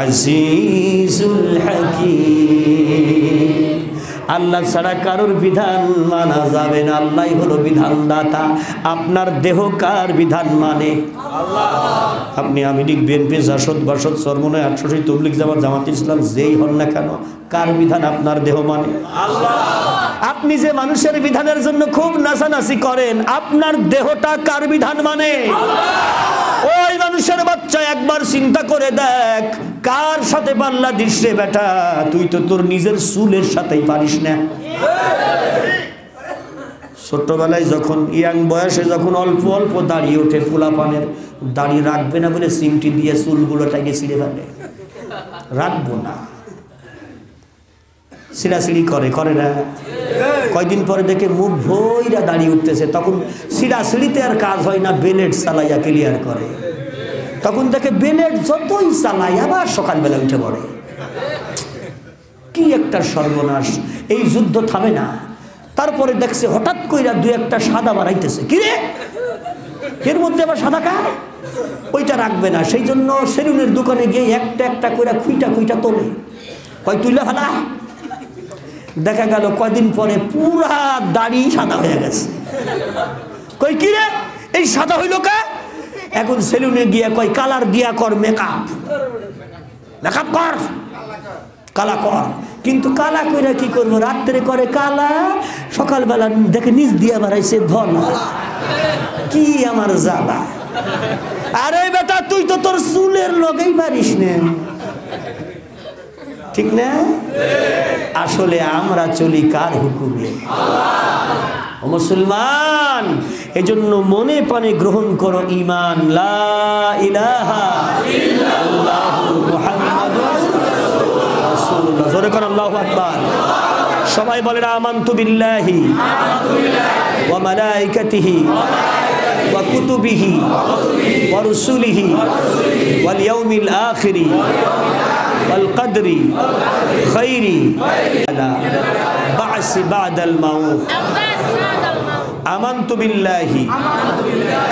আজিজুল হাকীম। আল্লাহ ছাড়া কারোর বিধান মানা যাবে না, আল্লাহই হলো বিধানদাতা। আপনার দেহ কার বিধান মানে? আপনি আমি লিগ বিএনপি জাসদ বাসদ সর্বনয় আটষট্টি তবলিগ জামাত জামাত ইসলাম যেই হন না কেন, কার বিধান আপনার দেহ মানে? আপনি যে মানুষের বিধানের জন্য খুব নাচানাচি করেন, আপনার দেহটা কার বিধান মানে? ওই মানুষের বাচ্চা একবার চিন্তা করে দেখ, কার সাথে পাল্লা দিস রে বেটা, তুই তো তোর নিজের চুলের সাথেই পারিস না। ছোট্টবেলায় যখন ইয়াং বয়সে যখন অল্প অল্প দাঁড়িয়ে ওঠে, পোলাপানের দাঁড়িয়ে রাখবে না বলে সিমটি দিয়ে চুলগুলোটাকে ছিঁড়ে ফেলে। রাখবো না, ছিঁড়াছিঁড়ি করে করে না। কয়দিন পরে দেখে মুখ ভইরা দাঁড়িয়ে উঠতেছে, তখন ছিঁড়াছিঁড়িতে আর কাজ হয় না, বেলেট চালাইয়া ক্লিয়ার করে। তখন দেখে বেলেট যতই চালাই আবার সকালবেলা উঠে পড়ে। কি একটা সর্বনাশ! এই যুদ্ধ থামে না। তারপরে দেখছে হঠাৎ কইরা দুই একটা সাদা বাড়াইতেছে কি রে এর মধ্যে আবার সাদা কা ওইটা রাখবে না সেই জন্য সেলুনের দোকানে গিয়ে একটা একটা কইরা খুইটা খুইটা তোলে কই তুইলা ফালা দেখা গেল কয়দিন পরে পুরা দাড়ি সাদা হয়ে গেছে কই কি রে এই সাদা হইলো কা এখন সেলুনে গিয়া কই কালার দিয়া কর মেকআপ মেকআপ কর কালা কর কিন্তু কালা কইরা কি করব রাতে করে কালা সকাল বেলা দেখে নিজ দিয়া বাড়াইছে ধন কি আমার জালা আরে বেটা তুই তো তোর চুলের লগেই বাড়িস না ঠিক না আসলে আমরা চলি কার হুকুমে আল্লাহ ও মুসলমান এজন্য মনে প্রাণে গ্রহণ করো ঈমান লা ইলাহা ইল্লাল্লাহ মুহাম্মাদুর রাসূলুল্লাহ জোরে করে আল্লাহু আকবার সবাই বলেন আমানতু বিল্লাহি আমানতু বিল্লাহি ওয়া মালায়েকাতিহি ওয়া কুতুবিহি ওয়া রুসুলিহি ওয়াল ইয়াউমিল আখিরি والقدر خيري على بعث بعد الموت آمنت بالله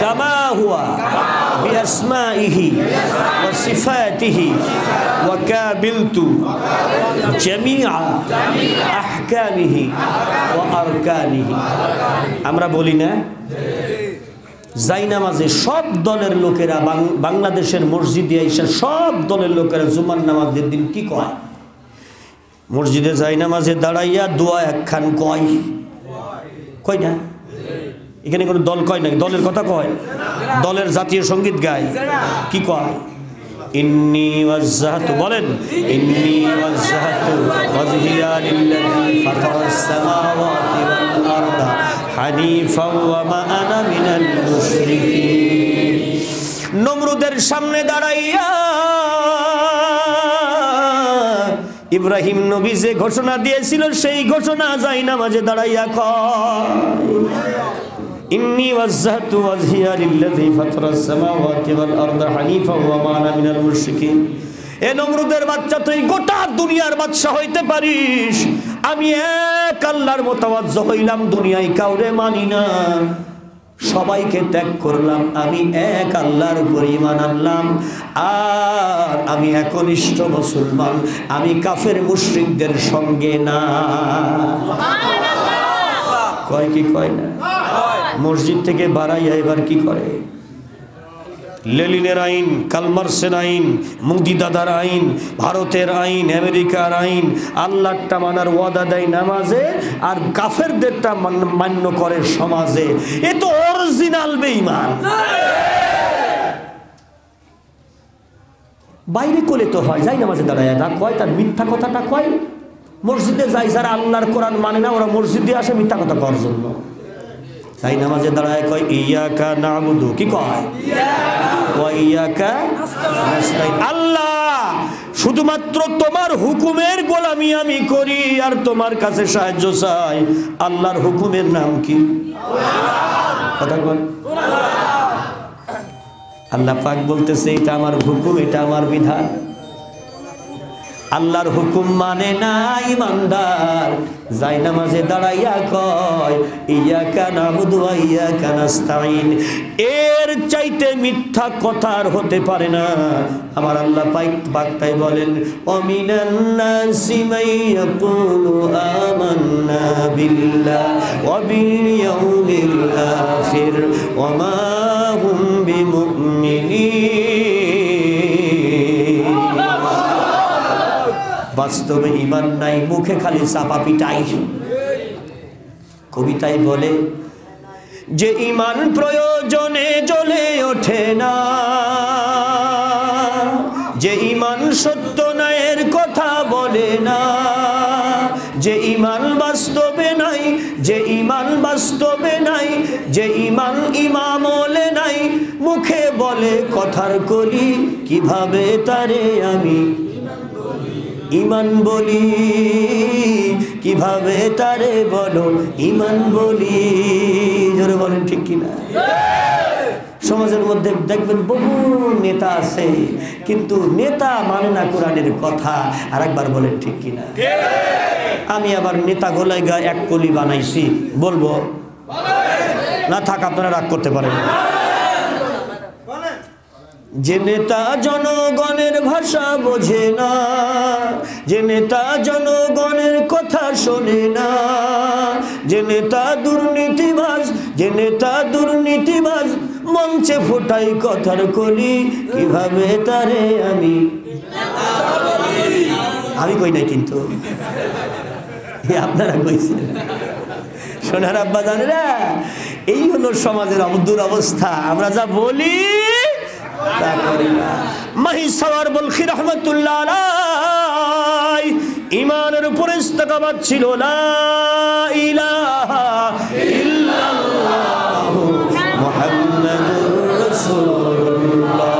كما هو بأسمائه وصفاته وكابلت جميع أحكامه وأركانه আমরা বলি না জাই নামাজে সব দলের লোকেরা বাংলাদেশের মসজিদে আয়েশা সব দলের লোকেরা জুমার নামাজের দিন কি কয় মসজিদে জাই নামাজে দাঁড়াইয়া দোয়া একখান কয় কয় না এখানে কোন দল কয় না দলের কথা কয় দলের জাতীয় সংগীত গায় কি কয় ইন্নী ওয়াজহাতু বলেন ইন্নী ওয়াজহাতু ওয়াজহিয়া লিল্লাযী ফাতারাস সামাওয়াতি ওয়াল আরদা হানিফা ওয়া মা আনা মিনাল মুশরিকিন নমরুদের সামনে দাঁড়াইয়া ইব্রাহিম নবী যে ঘোষণা দিয়েছিল সেই ঘোষণা যায় নামাজে দাঁড়াইয়া কয় إني وزهت وزهيا للذي فطر السماوات والأرض حنيفا وما أنا من المشركين এ নমরুদের বাচ্চা তুই গোটা দুনিয়ার বাদশা হইতে পারিস আমি এক আল্লাহর মুতাওয়াজ্জহ হইলাম দুনিয়ায় কাউরে মানি না সবাইকে ত্যাগ করলাম আমি এক আল্লাহর উপর ঈমান আনলাম আর আমি একনিষ্ঠ মুসলমান আমি কাফের মুশরিকদের সঙ্গে না সুবহানাল্লাহ কয় কি কয় না মসজিদ থেকে বাড়াইয়া এবার কি করে লেলিনের আইন কালমার্সের আইন মুদি দাদার আইন ভারতের আইন আমেরিকার আইন আল্লাহটা মানার ওয়াদা দেয় নামাজে আর কাফেরদেরটা মান্য করে সমাজে এ তো অরিজিনাল বেঈমান বাইরে কোলে তো হয় যাই নামাজে দাঁড়ায় না কয় তার মিথ্যা কথাটা কয় মসজিদে যাই যারা আল্লাহর কোরআন মানে না ওরা মসজিদে আসে মিথ্যা কথা করার জন্য তাই নামাজে দাঁড়ায় কয় ইয়াকা নাবুদু কি কয় ওয়া ইয়াকা নাস্তাইন আল্লাহ শুধুমাত্র তোমার হুকুমের গোলামি আমি করি আর তোমার কাছে সাহায্য চাই আল্লাহর হুকুমের নাম কি সুবহানাল্লাহ কথা বল সুবহানাল্লাহ আল্লাহ পাক বলতেছে এটা আমার হুকুম এটা আমার বিধান আল্লাহর হুকুম মানে না ইমানদার যাই নামাজে দাঁড়াইয়া কয় ইয়াকা নাবুদু ওয়া ইয়াকা নাস্তাইন এর চাইতে মিথ্যা কথা আর হতে পারে না আমার আল্লাহ পাক বাক্তায় বলেন ওমিনান নাসি মাই ইয়াকুলু আমান্না বিল্লাহ ওয়া বিল ইয়াউমিল আখির ওয়া মা হুম বিমুমিনিন বাস্তবে ঈমান নাই মুখে খালি চাপা পিটাই কবিতায় বলে যে ঈমান প্রয়োজনে জ্বলে ওঠে না যে ঈমান সত্য ন্যায়ের কথা বলে না যে ঈমান বাস্তবে নাই যে ঈমান বাস্তবে নাই যে ঈমান ইমামলে নাই মুখে বলে কথার করি কিভাবে তারে আমি ইমান বলি কিভাবে তারে বলো ইমান বলি জোরে বলেন ঠিক কিনা সমাজের মধ্যে দেখবেন বহু নেতা আছে কিন্তু নেতা মানে না কোরআনের কথা আর একবার বলেন ঠিক কিনা ঠিক আমি আবার নেতা গোলায় গা এক কলি বানাইছি বলবো না, থাক আপনারা রাগ করতে পারেন। যে নেতা জনগণের ভাষা বোঝে না, যে নেতা জনগণের কথা শোনে না, যে নেতা দুর্নীতিবাজ, যে নেতা দুর্নীতিবাজ মঞ্চে ফোটাই কথার কলি, কিভাবে তারে আমি আমি কই নাই, কিন্তু আপনারা কইছেন। সোনার আব্বা জানেরা, এই হলো সমাজের দুরবস্থা। আমরা যা বলি তা করি না। মাহিসাওয়ার বলখি রহমাতুল্লাহ আলাইহি ঈমানের উপর ইস্তিকামাত ছিল। লা ইলাহা ইল্লাল্লাহু মুহাম্মাদুর রাসূলুল্লাহ।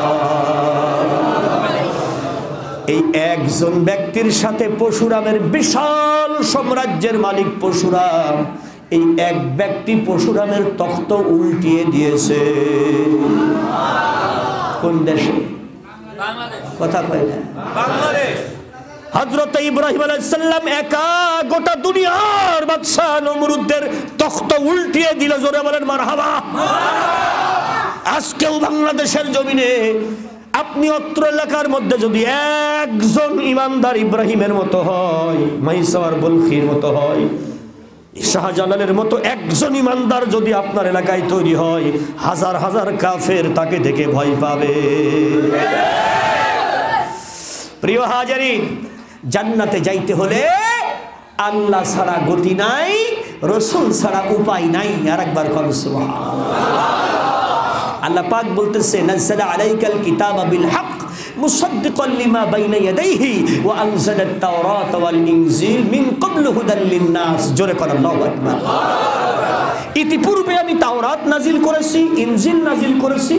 এই একজন ব্যক্তির সাথে পরশুরামের বিশাল সাম্রাজ্যের মালিক পরশুরাম, এই এক ব্যক্তি পরশুরামের তখ্ত উল্টিয়ে দিয়েছে। কোন দেশে? কথা কয় না, বাংলাদেশ। হযরত ইব্রাহিম আলাইহিস সালাম একা গোটা দুনিয়ার বাদশা নমরুদের তখ্ত উল্টিয়ে দিল। জোরে বলেন মারহাবা। আজকেও বাংলাদেশের জমিনে আপনি অত্র এলাকার মধ্যে যদি একজন ইমানদার ইব্রাহিমের মতো হয়, মাহিসাওয়ার বলখির মতো হয়, শাহ জালালের মতো একজন ইমানদার যদি আপনার এলাকায় তৈরি হয়, হাজার হাজার কাফের তাকে দেখে ভয় পাবে। প্রিয় হাজারিন, জান্নাতে যাইতে হলে আল্লাহ ছাড়া গতি নাই, রসুল ছাড়া উপায় নাই। আর একবার কোন সুবহানাল্লাহ। আল্লাহ পাক বলতেছে, নাযালা আলাইকাল কিতাবা বিল হক মুসাদ্দিকাল লিমা বাইনা ইয়াদাইহি ওয়া আনজালাত তাওরাত ওয়াল ইনজিল মিন ক্বাবলি হুদাল লিন-নাস। জোরে কর আল্লাহু আকবার। ইতিপূর্বে আমি তাওরাত নাজিল করেছি, ইনজিল নাজিল করেছি।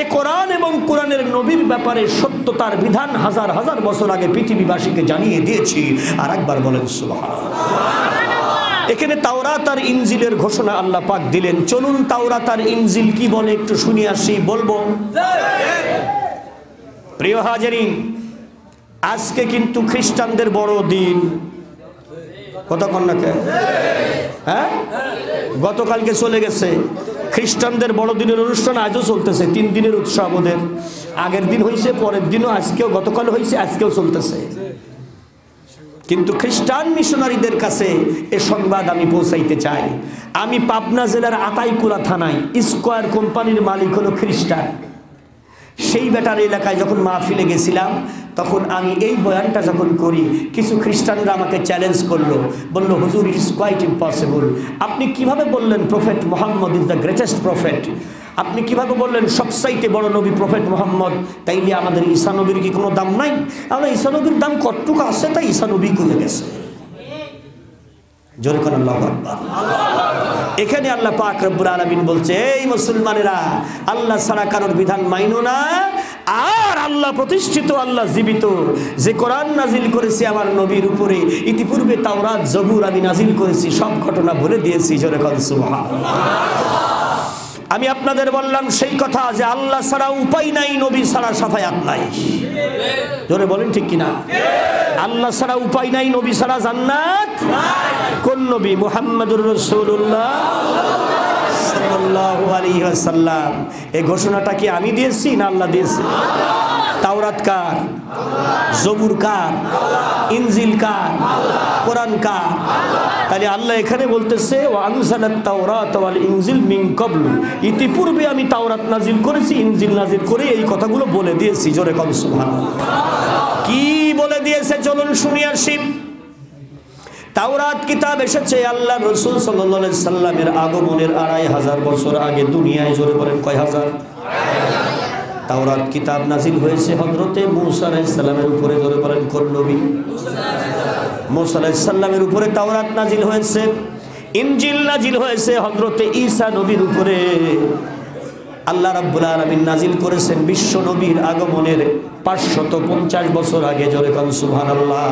এ কোরআন এবং কোরআনের নবীর ব্যাপারে সত্যতার বিধান হাজার হাজার বছর আগে পৃথিবীবাসীকে জানিয়ে দিয়েছি। আর একবার বলেন সুবহানাল্লাহ। এখানে তাওরাত আর ইনজিলের ঘোষণা আল্লাহ পাক দিলেন। চলুন তাওরাত আর ইনজিল কি বলে একটু শুনে আসি, বলবো। প্রিয় হাজেরিন, আজকে কিন্তু খ্রিস্টানদের বড় দিন। কতক্ষণ না কে হ্যাঁ, গতকালকে চলে গেছে খ্রিস্টানদের বড় দিনের অনুষ্ঠান, আজও চলতেছে। তিন দিনের উৎসব আমাদের, আগের দিন হয়েছে, পরের দিনও, আজকেও, গতকাল হয়েছে, আজকেও চলতেছে। কিন্তু খ্রিস্টান মিশনারিদের কাছে এ সংবাদ আমি পৌঁছাইতে চাই। আমি পাবনা জেলার আতাইকুলা থানায় স্কোয়ার কোম্পানির মালিক হলো খ্রিস্টান। সেই বেটার এলাকায় যখন মাহফিলে গেছিলাম, তখন আমি এই বয়ানটা যখন করি, কিছু খ্রিস্টানরা আমাকে চ্যালেঞ্জ করলো, বললো হুজুর ইট ইজ কোয়াইট ইম্পসিবল। আপনি কিভাবে বললেন prophet Mohammad is the greatest prophet? আপনি কিভাবে বললেন সবচাইতে বড় নবী প্রফেট মোহাম্মদ? তাইলে আমাদের ঈসা নবীর কি কোনো দাম নাই? আমরা ঈসা নবীর দাম কতটুকু আছে তাই ঈসা নবী কমে গেছে। জোরে কর আল্লাহু আকবার। এখানে আল্লাহ পাক রব্বুল আলামিন বলছে, এই মুসলমানেরা, আল্লাহ ছাড়া কারোর বিধান মাইনো না। আর আল্লাহ প্রতিষ্ঠিত, আল্লাহ জীবিত, যে কোরআন নাজিল করেছে আমার নবীর উপরে, ইতিপূর্বে তাওরাত জবুর আমি নাজিল করেছি, সব ঘটনা বলে দিয়েছি। জোরে কর সুবহানাল্লাহ। আমি আপনাদের বললাম সেই কথা যে আল্লাহ ছাড়া উপায় নাই, নবী ছাড়া শাফায়াত নাই। জোরে বলেন ঠিক কিনা? আল্লাহ ছাড়া উপায় নাই, নবী ছাড়া জান্নাত নাই। কোন নবী? মুহাম্মাদুর রাসূলুল্লাহ সাল্লাল্লাহু আলাইহি ওয়াসাল্লাম। এই ঘোষণাটা কি আমি দিয়েছি না আল্লাহ দিয়েছে? তাওরাত কার? জবুর কার? ইনজিল কার? কোরআন কার? তাহলে আল্লাহ এখানে বলতেছে ওয়া আনজালাত তাওরাত ওয়াল ইনজিল মিন ক্বাবল। ইতিপূর্বে আমি তাওরাত নাজিল করেছি, ইনজিল নাজিল করে এই কথাগুলো বলে দিয়েছি। জোরে কর সুবহানাল্লাহ। কি বলে দিয়েছে চলুন শুনি আসি। তাওরাত কিতাব এসেছে আল্লাহর রাসূল সাল্লাল্লাহু আলাইহি সাল্লামের আগমনের আড়াই হাজার বছর আগে দুনিয়ায়। জোরে বলেন কয় হাজার? তাওরাত কিতাব নাজিল হয়েছে হযরতে মূসা আলাইহিস সালামের উপরে। জোরে বলেন কোন নবী? মূসা আলাইহিস সালামের উপরে তাওরাত নাজিল হয়েছে। ইনজিল নাজিল হয়েছে হযরতে ঈসা নবীর উপরে। আল্লাহ রাব্বুল আলামিন নাজিল করেছেন বিশ্ব নবীর আগমনের পাঁচশত পঞ্চাশ বছর আগে। জোরে বলেন সুবহানাল্লাহ।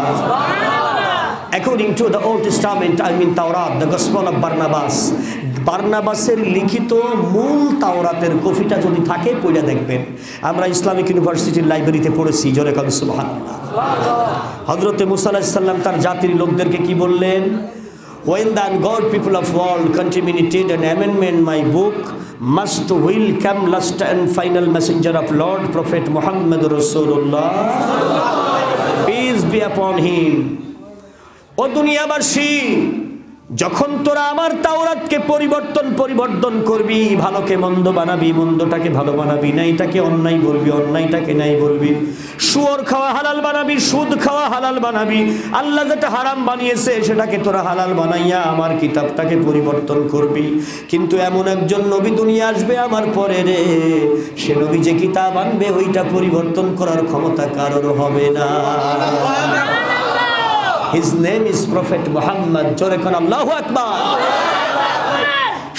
According to the Old Testament, I mean Tawrat, the Gospel of Barnabas, বারনাবাসের লিখিত মূল তাওরাতের কপিটা যদি থাকে পড়ে দেখবেন। আমরা ইসলামিক ইউনিভার্সিটির লাইব্রেরিতে পড়েছি। জোরে কবি সুবহানাল্লাহ। হযরতে মুসা আলাইহিস সালাম তার জাতির লোকদেরকে কি বললেন? When the ungodly people of world contaminated and amendment my book, must will come last and final messenger of Lord Prophet Muhammad Rasulullah. Peace be upon him. O duniya barshi. যখন তোরা আমার তাওরাতকে পরিবর্তন পরিবর্তন করবি, ভালোকে মন্দ বানাবি, মন্দটাকে ভালো বানাবি, নাইটাকে অন্যায় বলবি, অন্যায়টাকে নাই বলবি, শুয়োর খাওয়া হালাল বানাবি, সুদ খাওয়া হালাল বানাবি, আল্লাহ যেটা হারাম বানিয়েছে সেটাকে তোরা হালাল বানাইয়া আমার কিতাবটাকে পরিবর্তন করবি। কিন্তু এমন একজন নবী দুনিয়া আসবে আমার পরে রে, সে নবী যে কিতাব আনবে ওইটা পরিবর্তন করার ক্ষমতা কারোর হবে না। His name is Prophet Muhammad. Jore kon Allahu Akbar.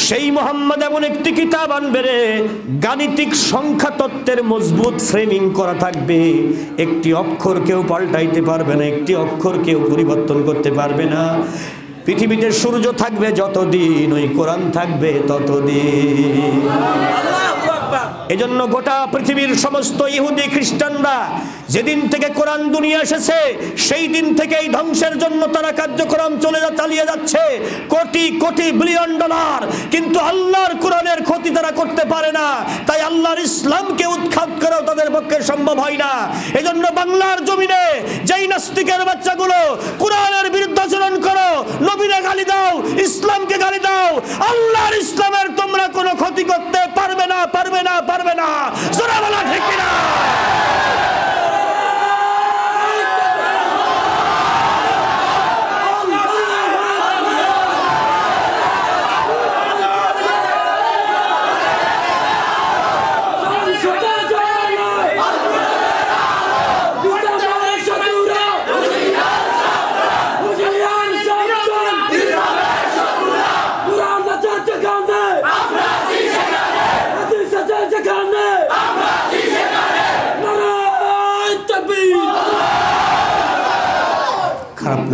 সেই মোহাম্মদ এমন একটি কিতাব আনবে রে, গাণিতিক সংখ্যা তত্ত্বের মজবুত ফ্রেমিং করা থাকবে, একটি অক্ষর কেউ পাল্টাইতে পারবে না, একটি অক্ষর কেউ পরিবর্তন করতে পারবে না। পৃথিবীতে সূর্য থাকবে যতদিন, ওই কোরআন থাকবে ততদিন। এজন্য গোটা পৃথিবীর সমস্ত ইহুদি খ্রিস্টানরা যেদিন থেকে কোরআন দুনিয়া এসেছে সেই দিন থেকেই ধ্বংসের জন্য তারা কার্যক্রম চলে চালিয়ে যাচ্ছে, কোটি কোটি বিলিয়ন ডলার। কিন্তু আল্লাহর কোরআনের ক্ষতি তারা করতে পারে না, তাই আল্লাহর ইসলামকে উৎখাত করাও তাদের পক্ষে সম্ভব হয় না। এজন্য বাংলার জমিনে যেই নাস্তিকের বাচ্চাগুলো কোরআনের বিরুদ্ধে আচরণ করো, নবীরে গালি দাও, ইসলামকে গালি দাও, আল্লাহর ইসলামের তোমরা কোনো ক্ষতি করতে পারবে না, পারবে না, পারবে না। জোরে বলো ঠিক কিনা?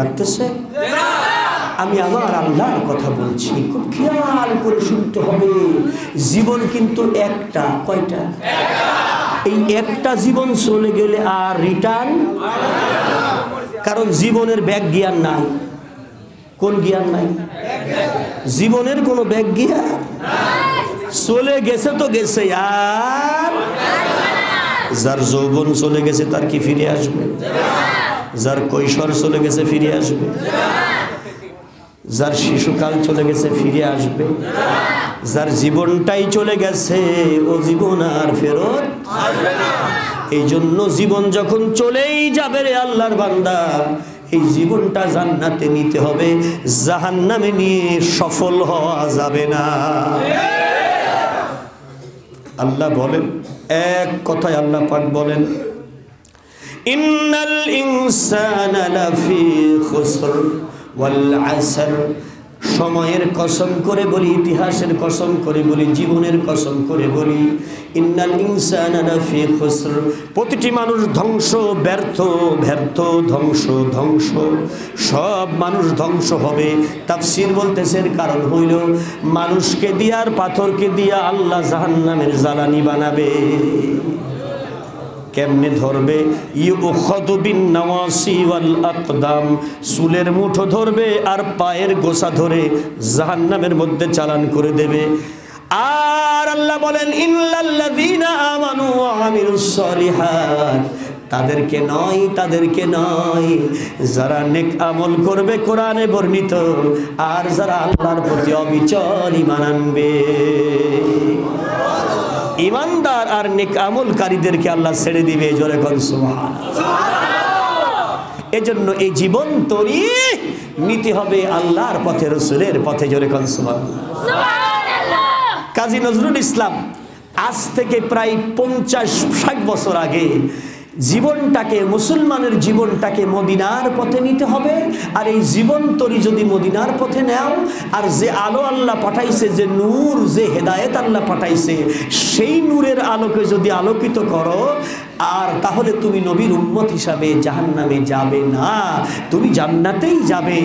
লাগতেছে? আমি আমার আল্লাহর কথা বলছি, খুব খেয়াল করে শুনতে হবে। জীবন কিন্তু একটা, কয়টা? এই একটা জীবন চলে গেলে আর রিটার্ন, কারণ জীবনের ব্যাগ জ্ঞান নাই। কোন জ্ঞান নাই? জীবনের কোনো ব্যাগ জ্ঞান চলে গেছে তো গেছে। আর যার যৌবন চলে গেছে তার কি ফিরে আসবে? যার কৈশোর চলে গেছে ফিরে আসবে? যার শিশুকাল চলে গেছে ফিরে আসবে? যার জীবনটাই চলে গেছে ও জীবন আর ফেরত আসবে না। এই জন্য জীবন যখন চলেই যাবে রে আল্লাহর বান্দা, এই জীবনটা জান্নাতে নিতে হবে, জাহান্নামে নিয়ে সফল হওয়া যাবে না। আল্লাহ বলেন, এক কথায় আল্লাহ পাক বলেন, ইন্নাল ইনসানা লাফি খুসর ওয়াল আসর। সময়ের কসম করে বলি, ইতিহাসের কসম করে বলি, জীবনের কসম করে বলি, ইন্নাল ইনসানা লাফি খুসর। প্রতিটি মানুষ ধ্বংস, ব্যর্থ, ব্যর্থ, ধ্বংস, ধ্বংস, সব মানুষ ধ্বংস হবে। তাফসীর বলতেছেন কারণ হইল মানুষকে দিয়া আর পাথরকে দিয়া আল্লাহ জাহান্নামের জ্বালানি বানাবে। কেমনে ধরবে? ইউখাযু বিন নাওয়াসি ওয়াল আকদাম। সুলের মুঠো ধরবে আর পায়ের গোছা ধরে জাহান্নামের মধ্যে চালান করে দেবে। আর আল্লাহ বলেন, ইল্লাল্লাযীনা আমানু ওয়া আমিলুস সলিহাত। তাদেরকে নয়, তাদেরকে নয় যারা নেক আমল করবে কোরআনে বর্ণিত, আর যারা আল্লাহর প্রতি অবিচল ঈমান আনবে। ইমানদার আর নেক আমলকারীদেরকে আল্লাহ ছেড়ে দিবে। জোরে কোন সুবহানাল্লাহ। এজন্য এই জীবন তরি নিতে হবে আল্লাহর পথে, রাসূলের পথে। জোরে কোন সুবহানাল্লাহ। সুবহানাল্লাহ। কাজী নজরুল ইসলাম আজ থেকে প্রায় পঞ্চাশ ষাট বছর আগে জীবনটাকে মুসলমানের জীবনটাকে মদিনার পথে নিতে হবে আর এই জীবন তরি যদি মদিনার পথে নাও আর যে আলো আল্লাহ পাঠাইছে যে নূর যে হেদায়েত আল্লাহ পাঠাইছে সেই নূরের আলোকে যদি আলোকিত করো আর তাহলে তুমি নবীর উম্মত হিসাবে জাহান্নামে যাবে না তুমি জান্নাতেই যাবে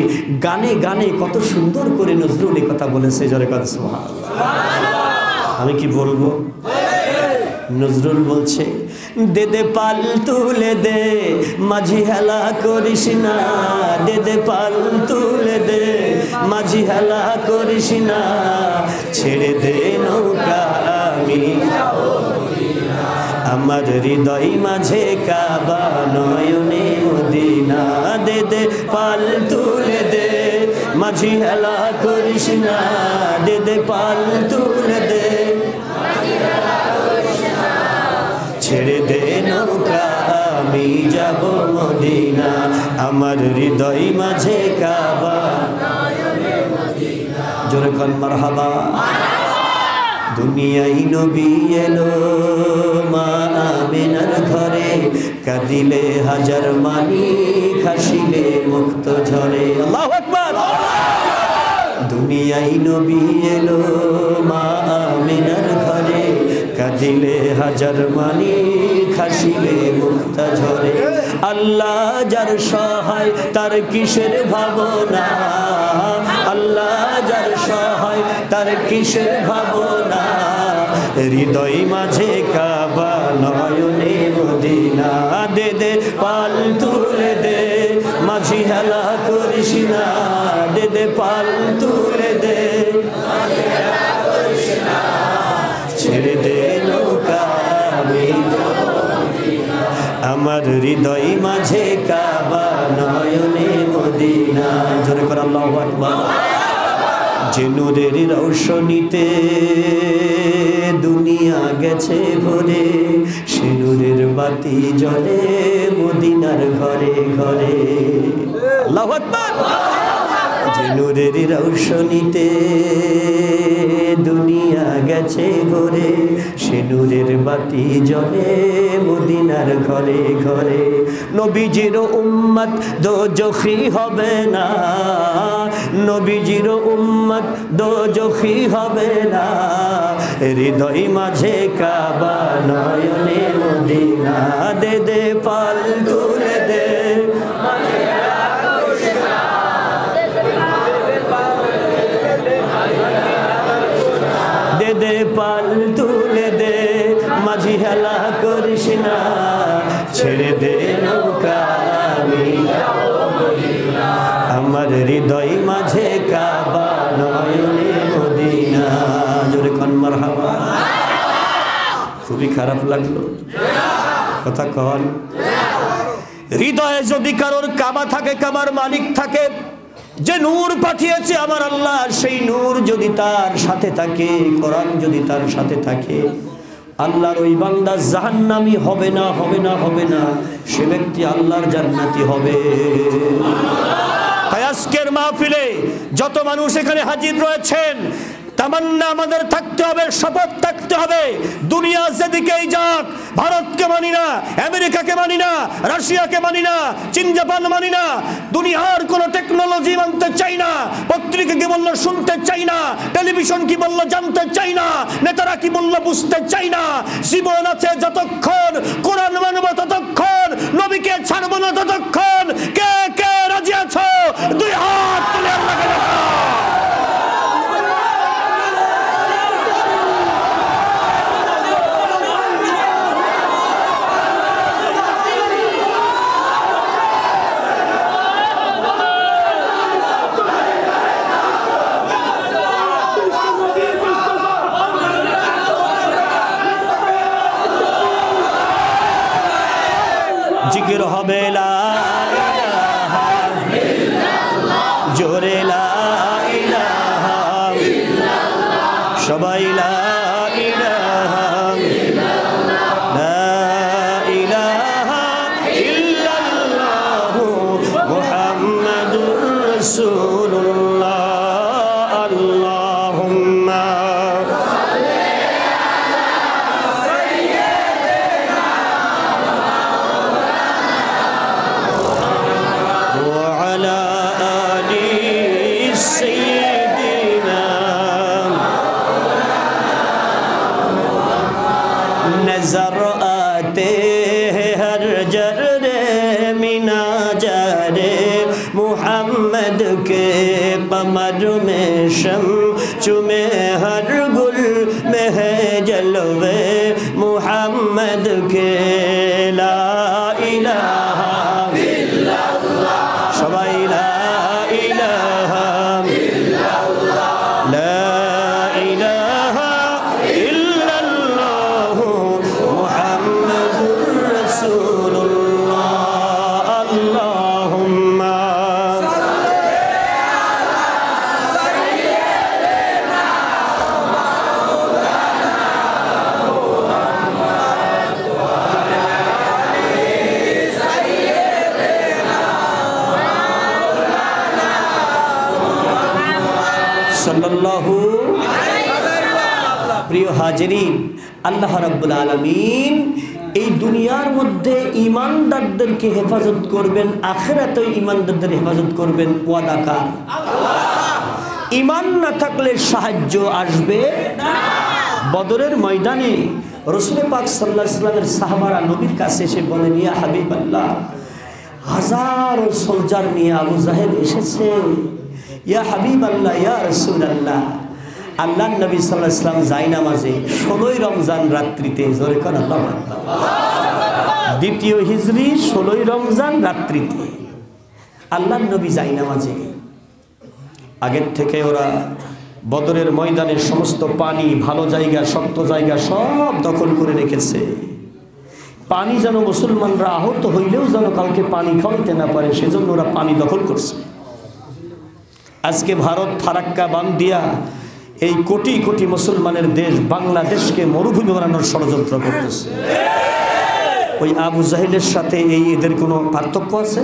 গানে গানে কত সুন্দর করে নজরুল এই কথা বলেছে জোরে কর সুবহানাল্লাহ সুবহানাল্লাহ আমি কি বলবো নজরুল বলছে দে দে পাল তুলে দে মাঝি হেলা করিস না দে দে পাল তুলে দে মাঝি হেলা করিস না ছেড়ে দে নৌকা আমি যাব মদিনা আমার হৃদয় মাঝে কাবা নয়নে মদিনা দে দে পাল তুলে দে মাঝি হেলা করিস না দে দে পাল তুলে দে ছেড়ে দে নৌকা আমি যাব মদিনা আমার হৃদয় মাঝে কাবা জোরে কর মারহাবা দুনিয়ায় নবী এলো মা আমিনার ঘরে কাঁদিলে হাজার মানি হাসিলে মুক্ত ঝরে আল্লাহু আকবার দুনিয়ায় নবী এলো মা আমিনার ঘরে কাঁদিলে হাজার মানি খাসিলে মুক্তা ঝরে আল্লাহ যার সহায় তার কিসের ভাবনা আল্লাহ যার সহায় তার কিসের ভাবনা হৃদয় মাঝে কাবা নয়নে মদিনা দে দে পাল তুলে দে মাঝি হেলা করিস না দে দে পাল তুলে দে ছেড়ে দে নৌকা আমি আমার হৃদয় মাঝে কাবা নয়নে মদিনা জোরে করে আল্লাহু আকবার যে নূরের রৌশনীতে দুনিয়া গেছে ভরে সে নূরের বাতি জ্বলে মদিনার ঘরে ঘরে আল্লাহু আকবার যে নূরের রৌশনীতে দুনিয়া গেছে ঘরে সে নূরের বাতি জ্বলে মদিনার ঘরে ঘরে নবীজির উম্মত দোজখী হবে না নবীজির উম্মত দোজখী হবে না হৃদয় মাঝে কাবা নয়নে মদিনা দে দে পাল তুলে দে দে পাল তুলে দে মাঝি হেলা করিস না ছেড়ে দে নৌকা আমি যাব মদিনা আমার হৃদয় মাঝে কাবা নয়নে মদিনা জোরে কন মারহাবা খুবই খারাপ লাগলো কথা কন হৃদয়ে যদি কারোর কাবা থাকে কাবার মালিক থাকে যে নূর পাঠিয়েছে আমার আল্লাহ সেই নূর যদি তার সাথে থাকে কোরআন যদি তার সাথে থাকে আল্লাহর ওই বান্দা জাহান্নামী হবে না হবে না হবে না সে ব্যক্তি আল্লাহর জান্নাতি হবে তাই আজকের মাহফিলে যত মানুষ এখানে হাজির রয়েছেন তামান্না আমাদের থাকতে হবে শপথ থাকতে হবে দুনিয়া যেদিকেই যাক ভারতকে মানি না আমেরিকাকে মানি না রাশিয়াকে মানি না চীন জাপান মানি না দুনিয়ার কোনো টেকনোলজি মানতে চাই না পত্রিকা কি বললো শুনতে চাই না টেলিভিশন কি বললো জানতে চাই না নেতারা কি বললো বুঝতে চাই না জীবন আছে যতক্ষণ কোরআন মানব ততক্ষণ নবীকে ছাড়ব না ততক্ষণ কে কে রাজি আছো দুই হাত তুলে আল্লাহকে দেখাও জিকির হবে লা आते हैं हर जर्रे मिना जारे मुहम्मद के कमर में शम चुमे हर गुल में है जलवे मुहम्मद के ला इलाहा হাজিরিন। আল্লাহ রাব্বুল আলামিন এই দুনিয়ার মধ্যে ঈমানদারদেরকে হেফাজত করবেন, আখিরাতেও ঈমানদারদের হেফাজত করবেন। ওয়াদা কার? আল্লাহ। ঈমান না থাকলে সাহায্য আসবে না। বদরের ময়দানে রাসূল পাক সাল্লাল্লাহু আলাইহি ওয়াসাল্লামের সাহাবারা নবীর কাছে এসে বলেন, ইয়া হাবিবাল্লাহ, হাজার সোলজার নিয়ে আবু জাহেল এসেছে। ইয়া হাবিবাল্লাহ, ইয়া রাসূলুল্লাহ, আল্লাহর নবী সাল্লাল্লাহু আলাইহি ওয়াসাল্লাম জায়নামাজে ষোলোই রমজান রাত্রিতে জোরে কান আল্লাহু আকবার আল্লাহ দ্বিতীয় হিজরি ষোলোই রমজান রাত্রিতে আল্লাহর নবী জায়নামাজে আগের থেকে ওরা বদরের ময়দানের সমস্ত পানি ভালো জায়গা শক্ত জায়গা সব দখল করে রেখেছে। পানি যেন মুসলমানরা আহত হইলেও যেন কালকে পানি খাওয়াতে না পারে সেজন্য ওরা পানি দখল করছে। আজকে ভারত ফারাক্কা বান দিয়া এই কোটি কোটি মুসলমানের দেশ বাংলাদেশকে মরুভূমি বানানোর ষড়যন্ত্র করতেছে। ওই আবু জাহেলের সাথে এই এদের কোনো পার্থক্য আছে?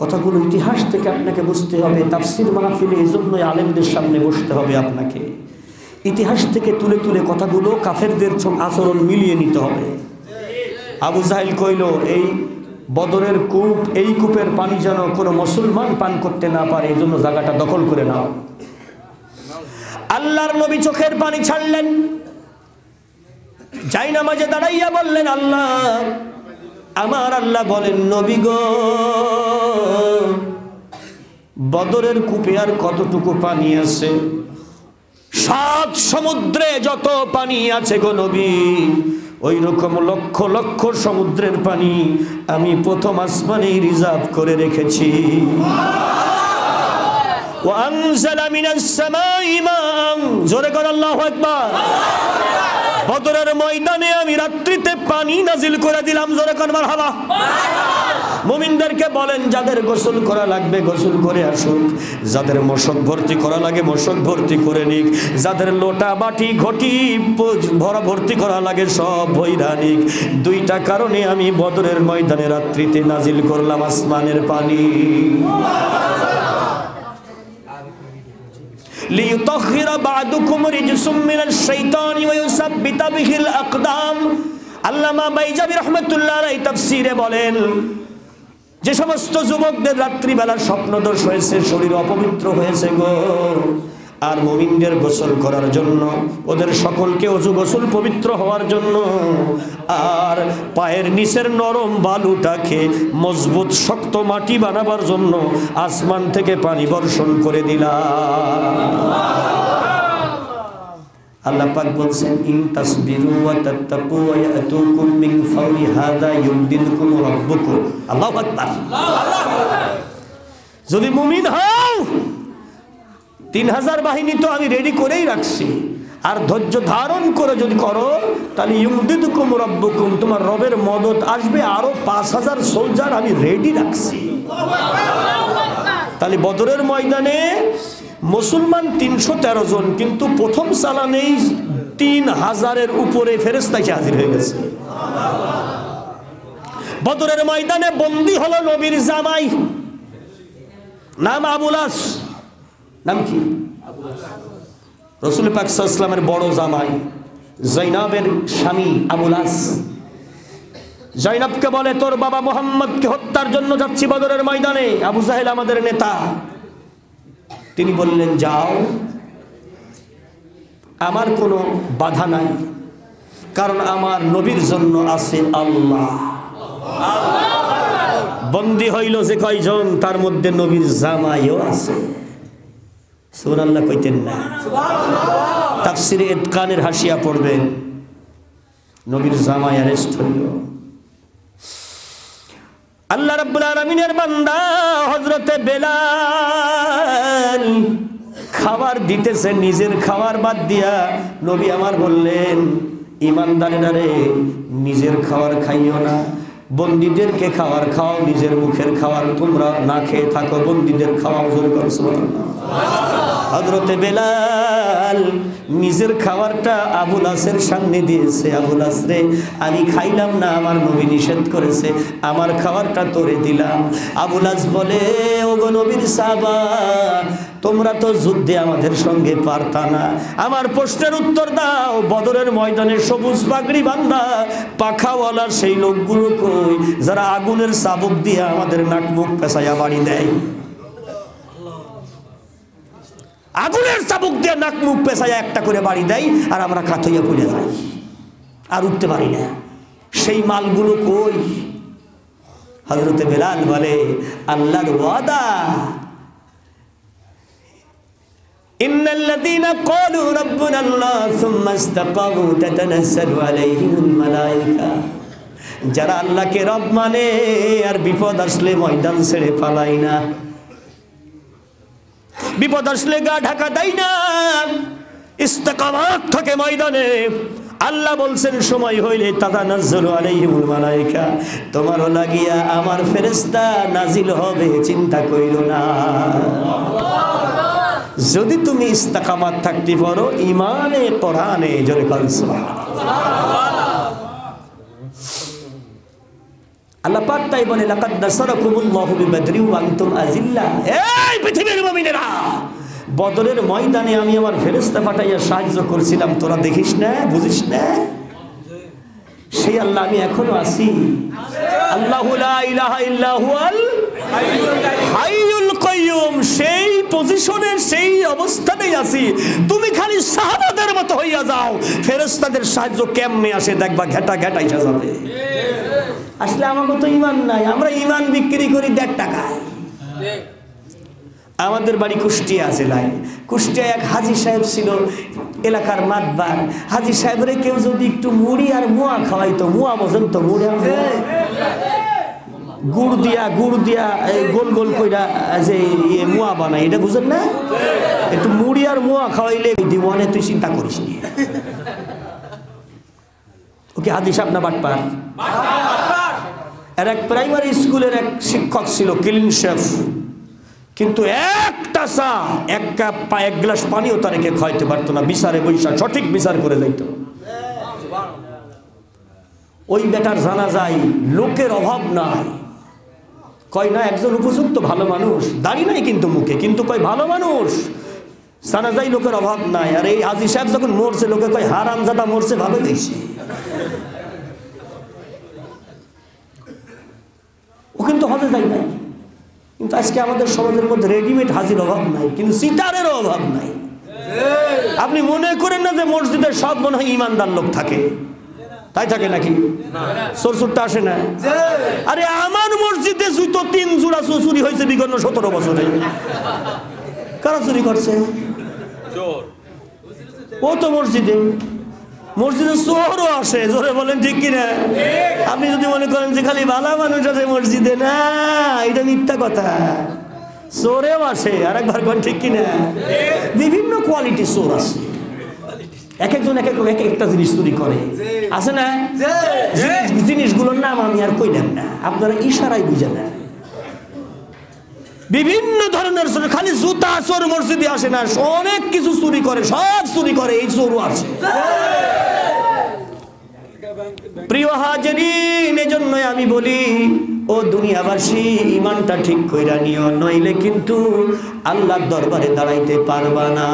কথাগুলো ইতিহাস থেকে আপনাকে বুঝতে হবে। তাফসির মাহফিলে এই জন্যই আলেমদের সামনে বসতে হবে আপনাকে। ইতিহাস থেকে তুলে তুলে কথাগুলো কাফেরদের আচরণ মিলিয়ে নিতে হবে। আবু জাহেল কইল, এই বদরের কূপ, এই কূপের পানি যেন কোনো মুসলমান পান করতে না পারে এই জন্য জায়গাটা দখল করে নাও। আল্লাহর নবী চোখের পানি ছাড়লেন, জায়নামাজে দাঁড়াইয়া বললেন, আল্লাহ, আমার আল্লাহ বলেন, নবী গো, বদরের কূপে আর কতটুকু পানি আছে? সাত সমুদ্রে যত পানি আছে গো নবী, ওই রকম লক্ষ লক্ষ সমুদ্রের পানি আমি প্রথম আসমানে রিজার্ভ করে রেখেছি। বদরের ময়দানে আমি রাত্রিতে পানি নাজিল করে দিলাম। জোরে কর মারহাবা। মুমিনদেরকে বলেন, যাদের গোসল করা লাগবে গোসল করে আসুক, যাদের মশক ভর্তি করা লাগে মশক ভর্তি করে নিক, যাদের লোটা বাটি ঘটি ভরা ভর্তি করা লাগে সব ভইরা নিক। দুইটা কারণে আমি বদরের ময়দানে রাত্রিতে নাজিল করলাম আসমানের পানি। لِيُطَهِّرَ بَعْضَكُمْ رِجْسًا مِنَ الشَّيْطَانِ وَيُثَبِّتَ بِهِ الْأَقْدَامَ আল্লামা বাইজাবি রাহমাতুল্লাহ আলাইহি তাফসীরে বলেন, যে সমস্ত যুবকদের রাত্রিবেলা স্বপ্নদোষ হয়েছে, শরীর অপবিত্র হয়েছে গো, আর মুমিনদের গোসল করার জন্য ওদের সকলকে ওযু গোসল পবিত্র হওয়ার জন্য আর পায়ের নিচের নরম বালুটাকে মজবুত শক্ত মাটি বানাবার জন্য আসমান থেকে পানি বর্ষণ করে দিলাম। আল্লাহ পাক বলছেন, ইন তাসবিরু ওয়া তাত্তাকু ওয়া ইয়াতুকুম মিন ফাওরি হাযা ইউমদিদকুম রাব্বুকুম। আল্লাহু আকবার আল্লাহু আকবার। যদি মুমিন হও, তিন হাজার বাহিনী তো আমি রেডি করেই রাখছি, আর ধৈর্য ধারণ করে যদি করো তাহলে ইউমদিদকুম রাব্বুকুম, তোমার রবের মদত আসবে। আরো পাঁচ হাজার সোলজার আমি রেডি রাখছি। তাহলে বদরের ময়দানে মুসলমান তিনশো তেরো জন, কিন্তু প্রথম সালানেই তিন হাজারের উপরে ফেরেশতাকে হাজির হয়ে গেছে। বদরের ময়দানে বন্দী হলো নবীর জামাই, নাম আবু লাস। নাম কি? রাসূল পাক সাল্লাল্লাহু আলাইহি ওয়াসাল্লামের বড় জামাই জৈনবের স্বামী আবু লাস। জৈনবকে বলে, তোর বাবা মুহাম্মদকে হত্যার জন্য যাচ্ছি বদরের ময়দানে, আবু জাহেল আমাদের নেতা। তিনি বললেন, যাও, আমার কোনো বাধা নাই, কারণ আমার নবীর জন্য আছে আল্লাহ। বন্দী হইল যে কয়জন তার মধ্যে নবীর জামাইও আছে। সুবহানাল্লাহ কইতেন না, সুবহানাল্লাহ। তাফসীরে ইতকানের হাসিয়া পড়বেন, নবীর জামাই অ্যারেস্ট হইল। আল্লাহ রাব্বুল আলামিনের বান্দা হযরত বেলাল খাবার দিতেছে, নিজের খাবার বাদ দিয়া। নবী আমার বললেন, ইমানদারেরা রে, নিজের খাবার খাইও না, বন্দীদেরকে খাবার খাও। নিজের মুখের খাবার তোমরা না খেয়ে থাকো, বন্দীদের খাওয়াও। জোর করে সুবহানাল্লাহ। হযরত বেলাল নিজের খাবারটা আবু লাসের সামনে দিয়েছে। আবু লাস রে, আমি খাইলাম না, আমার নবী নিষেধ করেছে, আমার খাবারটা তোরে দিলাম। আবু লাস বলে, ওগো নবীর সাহাবা, তোমরা তো যুদ্ধে আমাদের সঙ্গে পারতা না, আমার প্রশ্নের উত্তর দাও। বদরের ময়দানে সবুজ পাগড়ি বাঁধা পাখাওয়ালা সেই লোকগুলো কই যারা আগুনের চাবুক দিয়ে আমাদের নাক মুখ পেছায়া বাড়ি দেয়? আগুনের চাবুক দিয়ে নাক মুখ পেছায়া একটা করে বাড়ি দেয়, আর আমরা কাতইয়া পড়ে যাই, আর উঠতে পারি না। সেই মালগুলো কই? হযরত বেলাল বলে, আল্লাহর ওয়াদা, إن الذين قالوا ربنا الله ثم استقاموا تتنزل عليهم الملائكة যারা আল্লাহকে রব মানে আর বিপদ আসলে ময়দান ছেড়ে পালায় না, বিপদ আসলে গা ঢাকা দেয় না, ইস্তেকামাত থাকে ময়দানে। আল্লাহ বলছেন, সময় হইলে তাতানাজ্জালু আলাইহিমুল মালায়েকা, তোমার লাগিয়া আমার ফেরেশতা নাজিল হবে, চিন্তা কইরো না। যদি তুমি ইস্তেকামাত থাকতে পারো ইমানে কোরআনে, জোরে বল সুবহানাল্লাহ। আল্লাহ পাক তাই বলে, লাকাদ নাসারাকুমুল্লাহু বিবদরি ওয়া আনতুম আযিল্লা। এই পৃথিবীর মুমিনেরা, বদরের ময়দানে আমি আমার ফেরেশতা পাঠাইয়া সাহায্য করেছিলাম, তোরা দেখিস না, বুঝিস না? সেই আল্লাহ আমি এখনো আছি। আল্লাহু লা ইলাহা ইল্লা হুয়াল হাইয়ুল কাইয়ুম। সেই পজিশনের সেই অবস্থানেই আছি। তুমি খালি সাহাবাদের মতো হইয়া যাও, ফেরেশতাদের সাহায্য কেমনে আসে দেখবা, ঘেটা ঘেটাই যাবে। আসলে আমার মতো ইমান নাই, আমরা ইমান বিক্রি করি দেড় টাকায়। আমাদের বাড়ি কুষ্টিয়া জেলায়। কুষ্টিয়া এক হাজি সাহেব ছিল এলাকার মাতবার। হাজি সাহেবরে কেউ যদি একটু মুড়ি আর মুয়া খাওয়াইতো, মুয়া বোঝেন তো, মুড়ি গুড় দিয়া গুড় দিয়া গোল গোল কইরা যে ইয়ে মুয়া বানায়, এটা বুঝেন না? একটু মুড়ি আর মুয়া খাওয়াইলে দিওয়ানে, তুই চিন্তা করিস নি। ওকে হাজি সাহেব না বাটপার। আর এক প্রাইমারি স্কুলের এক শিক্ষক ছিল, ক্লিন শেফ, কিন্তু একটা চা এক কাপ এক গ্লাস পানিও তারেকে খাইতে পারতো না। বিচারে বৈশা সঠিক বিচার করে যাইতো। ওই বেটার জানা যায় লোকের অভাব নাই। কয় না একজন উপযুক্ত ভালো মানুষ, দাঁড়ি নাই কিন্তু মুখে, কিন্তু কয় ভালো মানুষ, জানা যায় লোকের অভাব নাই। আর এই হাজি সাহেব যখন মরছে, লোকে কয় হারামজাদা মরছে, ভালো দেখছি। ও কিন্তু হজে যায় নাই। কিন্তু আজকে আমাদের সমাজের মধ্যে রেডিমেড হাজির অভাব নাই, কিন্তু সিতারেরও অভাব নাই। আপনি মনে করেন না যে মসজিদের সব মনে হয় ইমানদার লোক থাকে, তাই থাকে নাকি? সরসুরটা আসে না। আরে আমার মসজিদে জুতো তিন জোড়া চুরি হয়েছে বিগত সতেরো বছরে। কারা চুরি করছে? ও তো মসজিদে মসজিদের চোরও আসে, জোরে বলেন ঠিক কিনা? আপনি যদি মনে করেন যে খালি ভালো মানুষ আছে মসজিদে, না, এটা মিথ্যা কথা। চোরেও আসে, আর একবার বলেন ঠিক কিনা? বিভিন্ন কোয়ালিটির চোর আসে, এক একজন এক এক একটা জিনিস চুরি করে, আছে না? জিনিসগুলোর নাম আমি আর কইলাম না, আপনারা ইশারায় বুঝে না। বিভিন্ন ধরনের চোর, খালি জুতা চোর মসজিদে আসে না, অনেক কিছু চুরি করে, সব চুরি করে, এই চোরও আছে। প্রিয় হাজেরিন, এজন্যই আমি বলি, ও দুনিয়াবাসী, ইমানটা ঠিক কইরা নিও, নইলে কিন্তু আল্লাহর দরবারে দাঁড়াইতে পারবা না।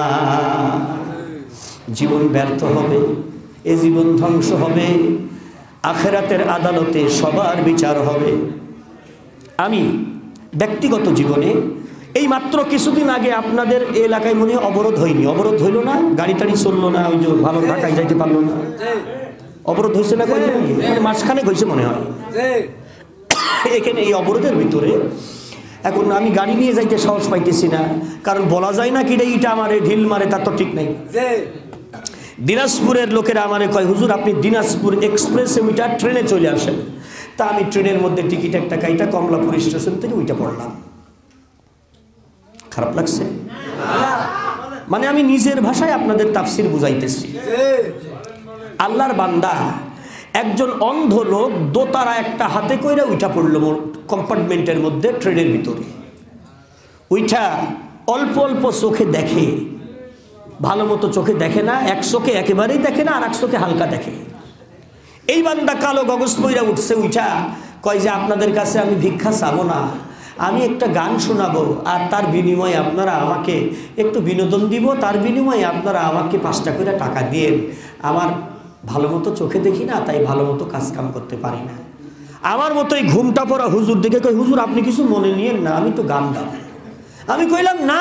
জীবন ব্যর্থ হবে, এ জীবন ধ্বংস হবে, আখেরাতের আদালতে সবার বিচার হবে। আমি ব্যক্তিগত জীবনে এই মাত্র কিছুদিন আগে আপনাদের এলাকায় মনে অবরোধ হয়নি? অবরোধ হইল না, গাড়ি টাড়ি চললো না, ওই যে ভালো ঢাকায় যাইতে পারলো না, অবরোধ হইছে না কই মানে মাসখানেক হইছে মনে হয় ঠিক এখানে এই অবরোধের ভিতরে এখন আমি গাড়ি নিয়ে যাইতে সাহস পাইতেছি না কারণ বলা যায় না কিটা ইটা আমারে ঢিল মারে তা তো ঠিক নাই জি দিনাজপুরের লোকেরা আমারে কয় হুজুর আপনি দিনাজপুর এক্সপ্রেসে ওইটা ট্রেনে চলে আসেন তা আমি ট্রেনের মধ্যে টিকিট একটা কাইটা কমলাপুর স্টেশন থেকে ওইটা পড়লাম খারাপ লাগছে না মানে আমি নিজের ভাষায় আপনাদের তাফসীর বুঝাইতেছি জি আল্লাহর বান্দা একজন অন্ধ লোক দোতারা একটা হাতে কইরা উইঠা পড়ল কম্পার্টমেন্টের মধ্যে ট্রেনের ভিতরে উইঠা অল্প অল্প চোখে দেখে ভালোমতো চোখে দেখে না এক চোখে একেবারেই দেখে না আর এক চোখে হালকা দেখে এই বান্দা কালো গগস পইরা উঠছে উইঠা কয় যে আপনাদের কাছে আমি ভিক্ষা চাবো না আমি একটা গান শোনাবো আর তার বিনিময়ে আপনারা আমাকে একটু বিনোদন দিব তার বিনিময়ে আপনারা আমাকে পাঁচটা করে টাকা দেন আমার ভালোমতো চোখে দেখি না তাই ভালোমতো কাজ কাম করতে পারি না আমার মতো এই ঘুমটা পড়া হুজুর দেখে কই হুজুর আপনি কিছু মনে নিয়েন না আমি তো গান গাব আমি কইলাম না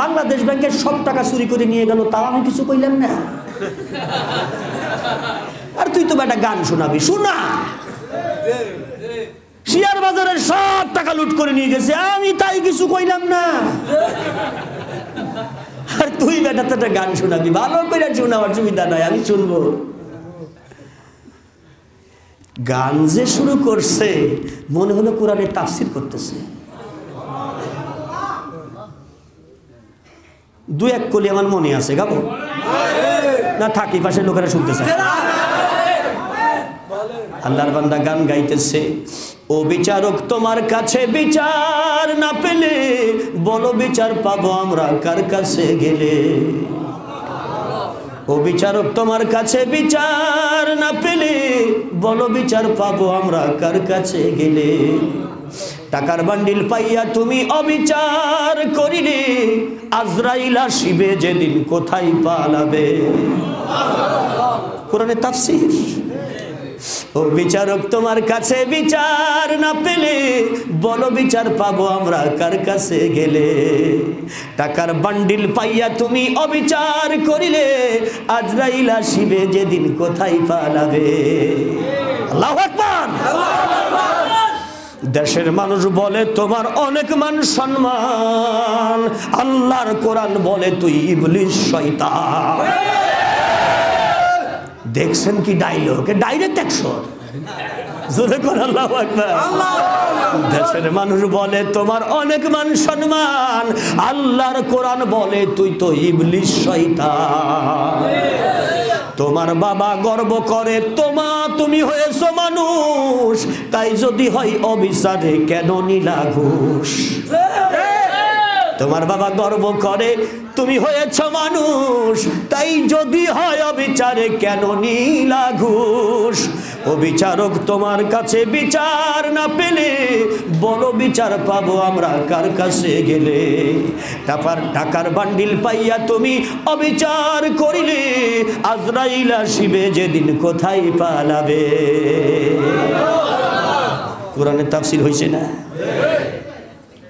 বাংলাদেশ ব্যাংকের সব টাকা চুরি করে নিয়ে গেল তাও আমি কিছু কইলাম না আর তুই তো বেটা গান শোনাবি শোনা শেয়ার বাজারের সব টাকা লুট করে নিয়ে গেছে আমি তাই কিছু কইলাম না আর তুই বেটা তো গান শোনাবি ভালো করে শোনাবার সুবিধা নাই আমি শুনবো গান যে শুরু করছে মনে হলো কোরআনের তাফসির করতেছে দু এক কলি আমার মনে আছে গাবো না থাকি পাশে লোকেরা শুনতেছে আল্লাহর বান্দা গান গাইতেছে ও বিচারক তোমার কাছে বিচার না পেলে বলো বিচার পাবো আমরা কার কাছে গেলে ও বিচারক তোমার কাছে বিচার না পেলে বলো বিচার পাবো আমরা কার কাছে গেলে টাকার বান্ডিল পাইয়া তুমি অবিচার করিলে আজরাইল আসিবে যেদিন কোথায় পালাবে কোরআনে তাফসীর ও বিচারক তোমার কাছে বিচার না পেলে বলো বিচার পাবো আমরা কার কাছে গেলে টাকার বান্ডিল পাইয়া তুমি অবিচার করিলে আজরাইল আসিবে যেদিন কোথায় পালাবে আল্লাহু আকবার আল্লাহু আকবার দেশের মানুষ বলে তোমার অনেক মান সম্মান আল্লাহর কোরআন বলে তুই ইবলিস শয়তান দেখছেন কি ডায়লগ ডাইরেক্ট অ্যাকশন জোরে করে আল্লাহু আকবার আল্লাহু আকবার দেশের মানুষ বলে তোমার অনেক মান সম্মান আল্লাহর কোরআন বলে তুই তো ইবলিস শয়তান তোমার বাবা গর্ব করে তোমা তুমি হয়েছো মানুষ তাই যদি হয় অবিচারে কেন নিলা ঘুষ তোমার বাবা গর্ব করে তুমি হয়েছ মানুষ তাই যদি হয় অবিচারে কেন নীলা ঘুষ ও বিচারক তোমার কাছে বিচার না পেলে বলো বিচার পাবো আমরা কার কাছে গেলে তারপর টাকার বান্ডিল পাইয়া তুমি অবিচার করিলে আজরাইল আসিবে যেদিন কোথায় পালাবে কোরআনের তাফসীর হইছে না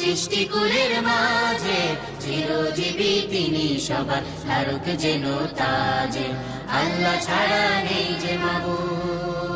সৃষ্টি কুলের মাঝে চিরজীবী তিনি সবার ধারক যেন তাজে আল্লাহ ছাড়া নেই যে মাবুদ